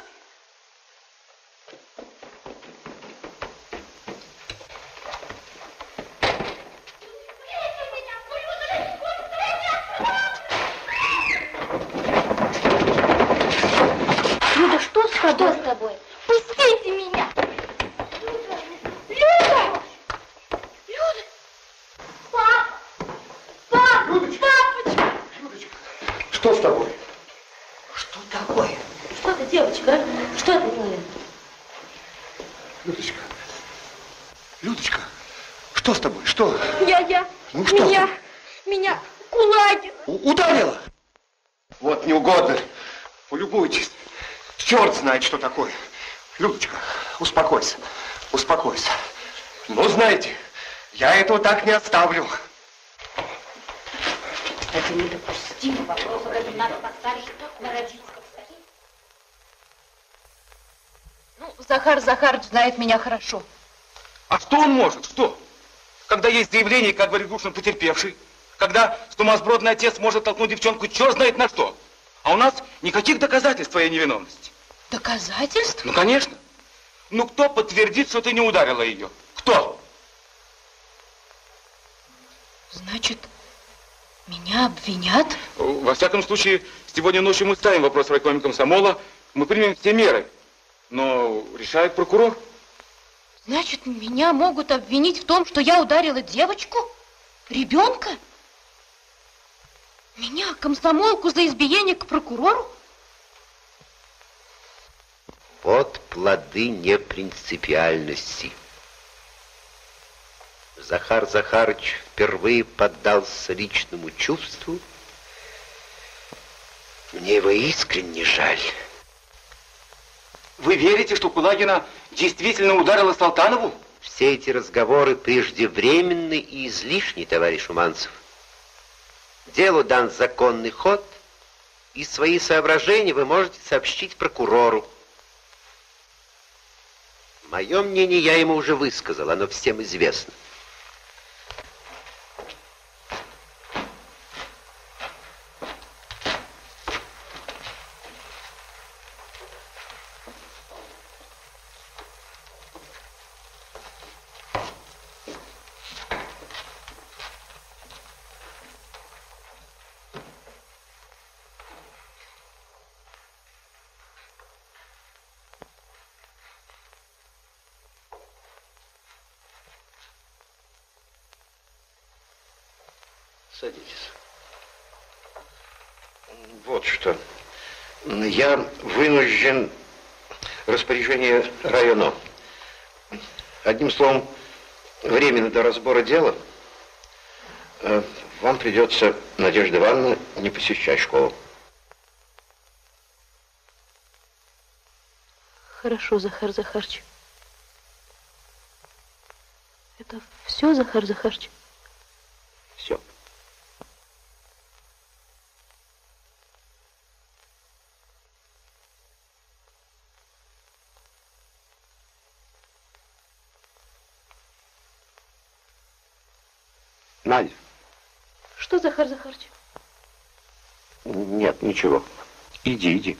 Что такое? Людочка, успокойся, успокойся. Ну, знаете, я этого так не оставлю. Это недопустимо. Вопрос об этом надо поставить на родительском столе. Ну, Захар Захарыч знает меня хорошо. А что он может? Что? Когда есть заявление, как говорит Грушин, потерпевший, когда сумасбродный отец может толкнуть девчонку черт знает на что, а у нас никаких доказательств твоей невиновности. Доказательств? Ну, конечно. Ну, кто подтвердит, что ты не ударила ее? Кто? Значит, меня обвинят? Во всяком случае, сегодня ночью мы ставим вопрос в райкоме комсомола, мы примем все меры, но решает прокурор. Значит, меня могут обвинить в том, что я ударила девочку? Ребенка? Меня, комсомолку, за избиение к прокурору? Вот плоды непринципиальности. Захар Захарыч впервые поддался личному чувству. Мне его искренне жаль. Вы верите, что Кулагина действительно ударила Салтанову? Все эти разговоры преждевременны и излишни, товарищ Уманцев. Делу дан законный ход, и свои соображения вы можете сообщить прокурору. Мое мнение я ему уже высказал, оно всем известно. Садитесь. Вот что. Я вынужден распоряжение района. Одним словом, временно до разбора дела вам придется, Надежда Ивановна, не посещать школу. Хорошо, Захар Захарыч. Это все, Захар Захарыч? Все. Надя. Что, Захар Захарыч? Нет, ничего. Иди, иди.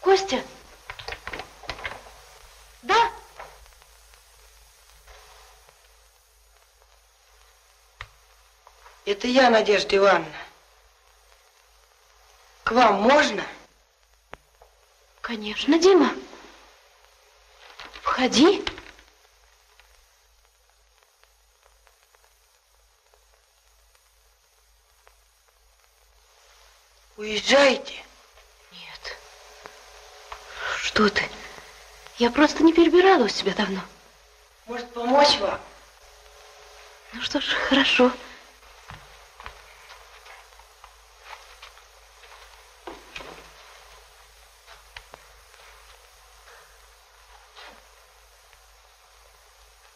Костя? Да? Это я, Надежда Ивановна. К вам можно? Конечно, Дима. Входи. Уезжайте. Что ты? Я просто не перебирала у себя давно. Может, помочь вам? Ну что ж, хорошо.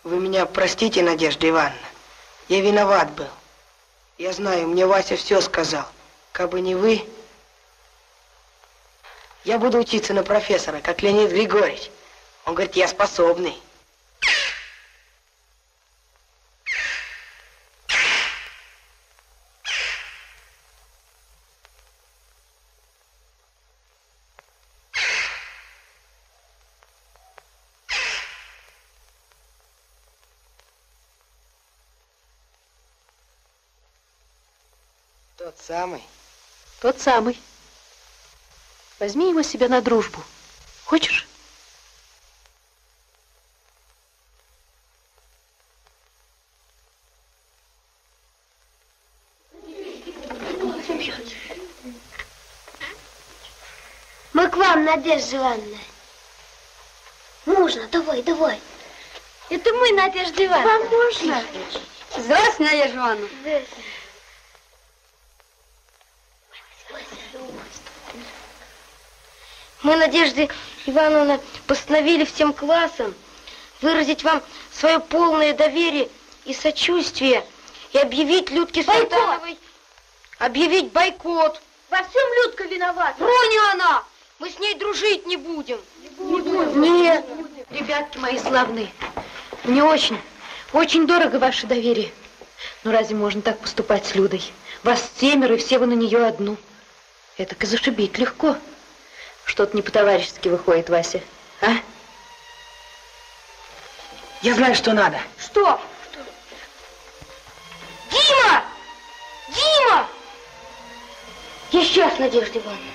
Вы меня простите, Надежда Ивановна. Я виноват был. Я знаю, мне Вася все сказал. Кабы не вы... Я буду учиться на профессора, как Леонид Григорьевич. Он говорит, я способный. Тот самый? Тот самый. Возьми его себе на дружбу. Хочешь? Мы к вам, Надежда Ивановна. Можно, давай, давай. Это мы, Надежда Ивановна. Вам можно? Здравствуй, Надежда Ивановна. Здравствуй. Мы, Надежда Ивановна, постановили всем классом выразить вам свое полное доверие и сочувствие и объявить Людке Салтановой, объявить бойкот. Во всем Людка виновата. Броня она! Мы с ней дружить не будем. Не будем. Нет. Не будем. Ребятки мои славные, мне очень, очень дорого ваше доверие. Но разве можно так поступать с Людой? Вас семеро, и все вы на нее одну. Этак и зашибить легко. Что-то не по-товарищески выходит, Вася. А? Я знаю, что надо. Что? Что? Дима! Дима! Я сейчас, Надежда Ивановна.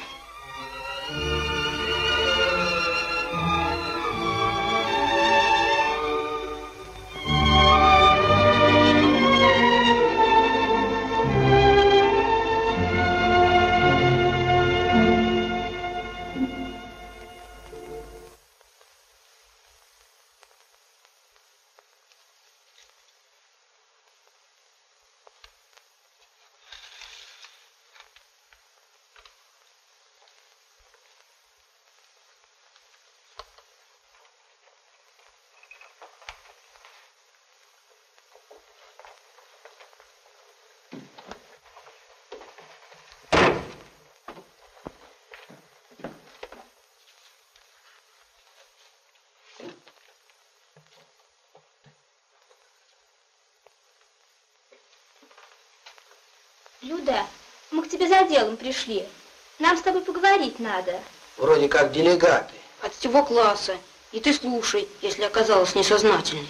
Люда, мы к тебе за делом пришли. Нам с тобой поговорить надо. Вроде как делегаты. От всего класса. И ты слушай, если оказалась несознательной.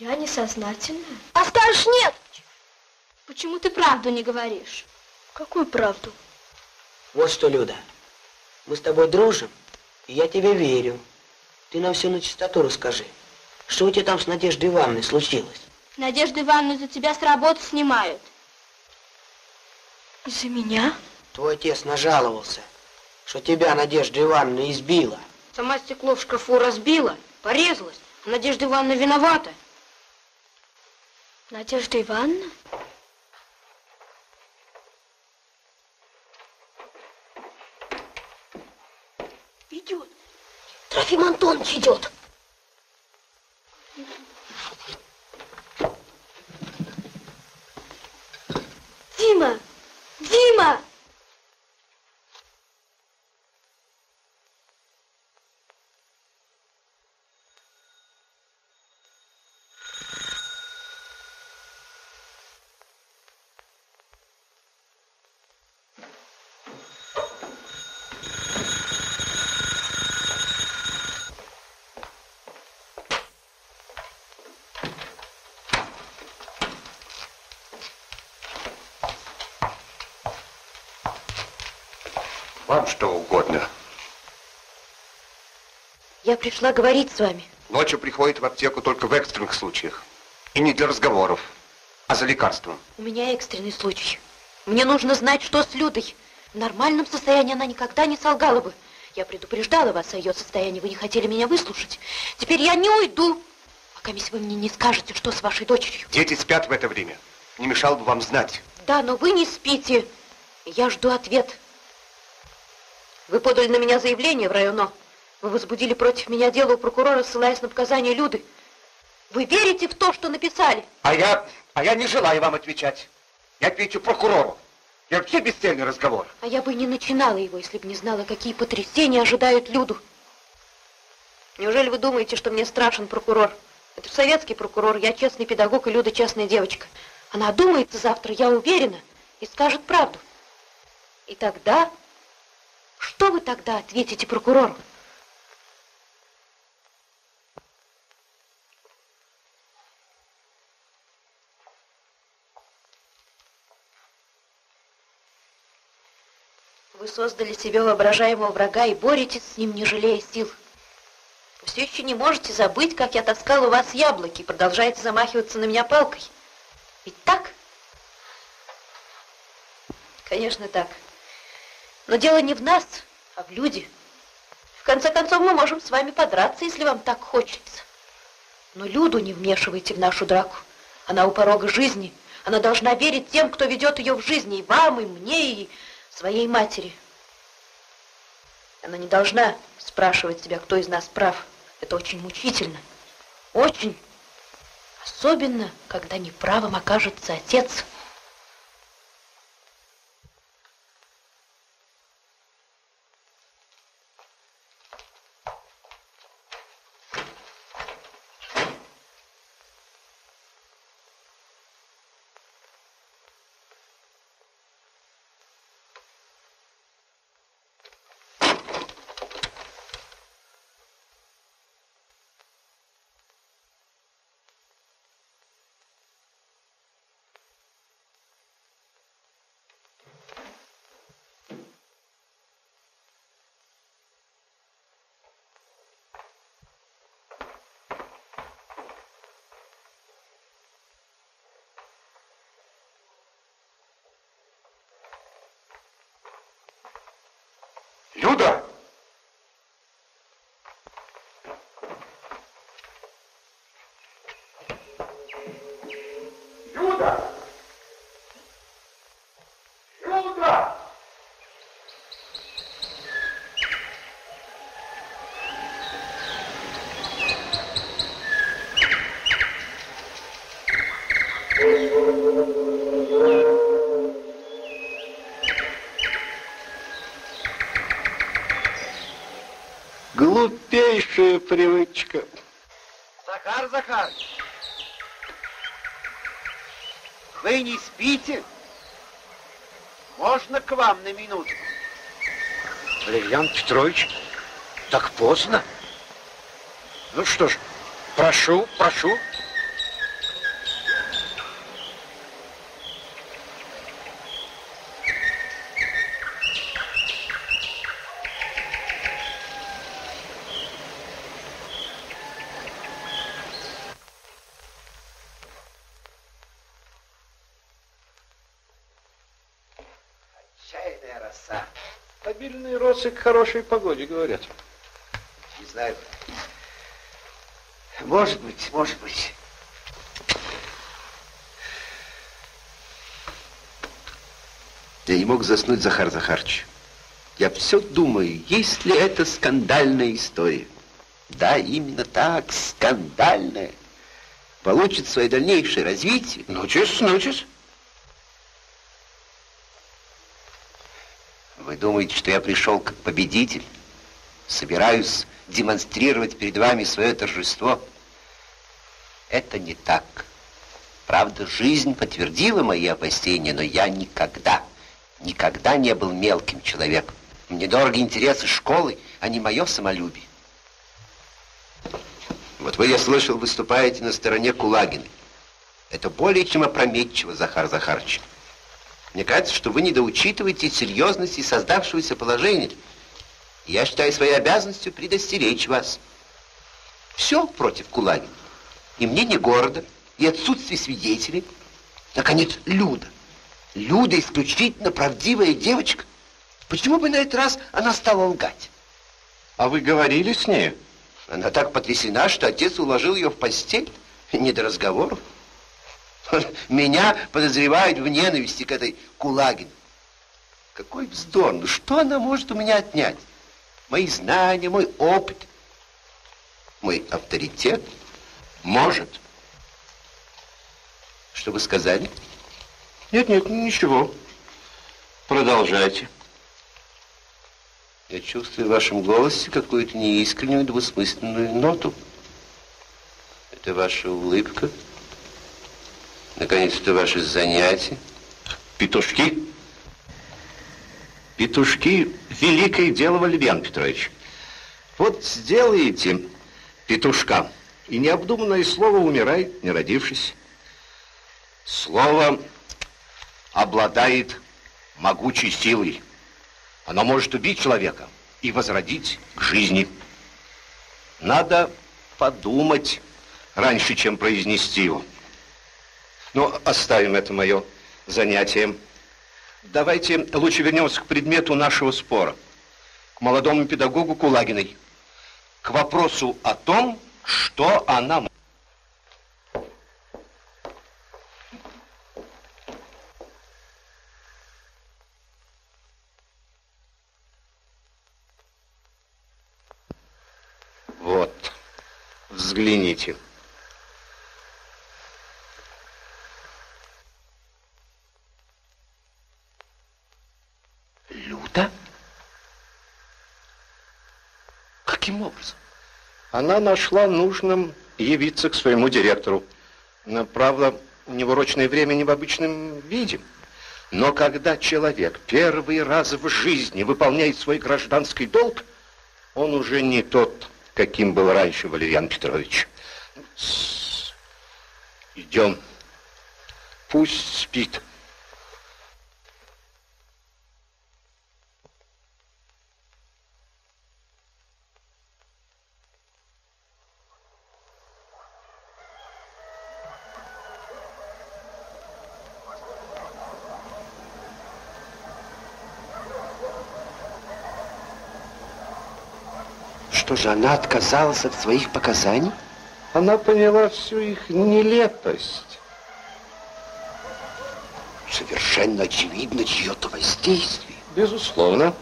Я несознательная? А скажешь нет! Почему ты правду не говоришь? Какую правду? Вот что, Люда, мы с тобой дружим, и я тебе верю. Ты нам все на чистоту расскажи. Что у тебя там с Надеждой Ивановной случилось? Надежду Ивановну за тебя с работы снимают. Из-за меня? Твой отец нажаловался, что тебя Надежда Ивановна избила. Сама стекло в шкафу разбила, порезалась, а Надежда Ивановна виновата. Надежда Ивановна? Идет. Трофим Антонович идет. Дима! Дима! Вам что угодно. Я пришла говорить с вами. Ночью приходит в аптеку только в экстренных случаях. И не для разговоров, а за лекарством. У меня экстренный случай. Мне нужно знать, что с Людой. В нормальном состоянии она никогда не солгала бы. Я предупреждала вас о ее состоянии, вы не хотели меня выслушать. Теперь я не уйду, пока мисс вы мне не скажете, что с вашей дочерью. Дети спят в это время. Не мешало бы вам знать. Да, но вы не спите. Я жду ответ. Вы подали на меня заявление в районо. Вы возбудили против меня дело у прокурора, ссылаясь на показания Люды. Вы верите в то, что написали? А я, а я не желаю вам отвечать. Я отвечу прокурору. Я вообще бесцельный разговор. А я бы не начинала его, если бы не знала, какие потрясения ожидают Люду. Неужели вы думаете, что мне страшен прокурор? Это советский прокурор, я честный педагог, и Люда честная девочка. Она думается завтра, я уверена, и скажет правду. И тогда... Что вы тогда ответите прокурору? Вы создали себе воображаемого врага и боретесь с ним, не жалея сил. Вы все еще не можете забыть, как я таскала у вас яблоки и продолжаете замахиваться на меня палкой. Ведь так? Конечно, так. Но дело не в нас, а в Люде. В конце концов, мы можем с вами подраться, если вам так хочется. Но Люду не вмешивайте в нашу драку. Она у порога жизни. Она должна верить тем, кто ведет ее в жизни. И вам, и мне, и своей матери. Она не должна спрашивать себя, кто из нас прав. Это очень мучительно. Очень. Особенно, когда неправым окажется отец. Люда! Люда! Люда! Глупейшая привычка. Захар Захарыч, вы не спите? Можно к вам на минутку? Валерьян Петрович, так поздно. Ну что ж, прошу, прошу. К хорошей погоде, говорят. Не знаю. Может быть, может быть. Я не мог заснуть, Захар Захарыч. Я все думаю, есть ли это скандальная история. Да, именно так, скандальная. Получит свое дальнейшее развитие. Ночись, ночись. Вы думаете, что я пришел как победитель? Собираюсь демонстрировать перед вами свое торжество? Это не так. Правда, жизнь подтвердила мои опасения, но я никогда, никогда не был мелким человеком. Мне дороги интересы школы, а не мое самолюбие. Вот вы, я слышал, выступаете на стороне Кулагиной. Это более чем опрометчиво, Захар Захарыч. Мне кажется, что вы недоучитываете серьезности создавшегося положения. Я считаю своей обязанностью предостеречь вас. Все против Кулагина. И мнение города, и отсутствие свидетелей. Наконец, Люда. Люда исключительно правдивая девочка. Почему бы на этот раз она стала лгать? А вы говорили с ней? Она так потрясена, что отец уложил ее в постель. Не до разговоров. Меня подозревают в ненависти к этой Кулагиной. Какой вздор, ну что она может у меня отнять? Мои знания, мой опыт, мой авторитет. Может. Что вы сказали? Нет, нет, ничего. Продолжайте. Я чувствую в вашем голосе какую-то неискреннюю, двусмысленную ноту. Это ваша улыбка. Наконец-то ваши занятия. Петушки. Петушки великое дело, Валерьян Петрович. Вот сделаете петушка, и необдуманное слово умирает, не родившись. Слово обладает могучей силой. Оно может убить человека и возродить к жизни. Надо подумать раньше, чем произнести его. Но оставим это мое занятие. Давайте лучше вернемся к предмету нашего спора. К молодому педагогу Кулагиной. К вопросу о том, что она может. Вот, взгляните. Она нашла нужным явиться к своему директору. Правда, у него рочное время не в обычном виде. Но когда человек первый раз в жизни выполняет свой гражданский долг, он уже не тот, каким был раньше, Валерьян Петрович. Идем. Пусть спит. что же, она отказалась от своих показаний? Она поняла всю их нелепость. Совершенно очевидно чье-то воздействие. Безусловно.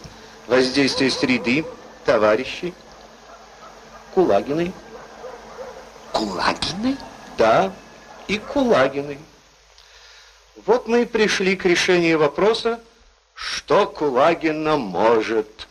Воздействие среды, товарищей, Кулагиной. Кулагиной? Да, и Кулагиной. Вот мы и пришли к решению вопроса, что Кулагина может.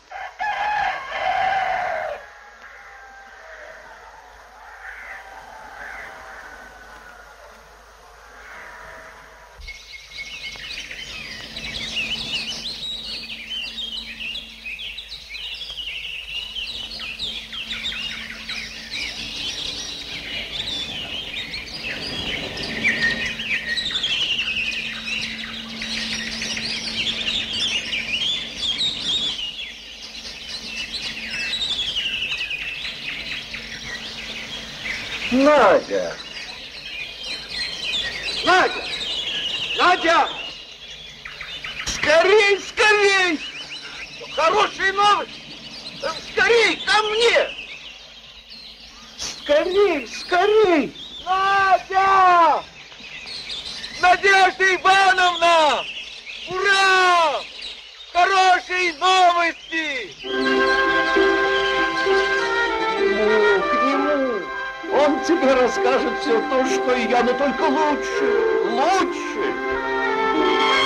Надя! Надя! Надя! Скорей, скорей! Хорошие новости! Скорей ко мне! Скорей, скорей! Надя! Надежда Ивановна! Ура! Хорошие новости! Он тебе расскажет все то, что и я, но только лучше, лучше.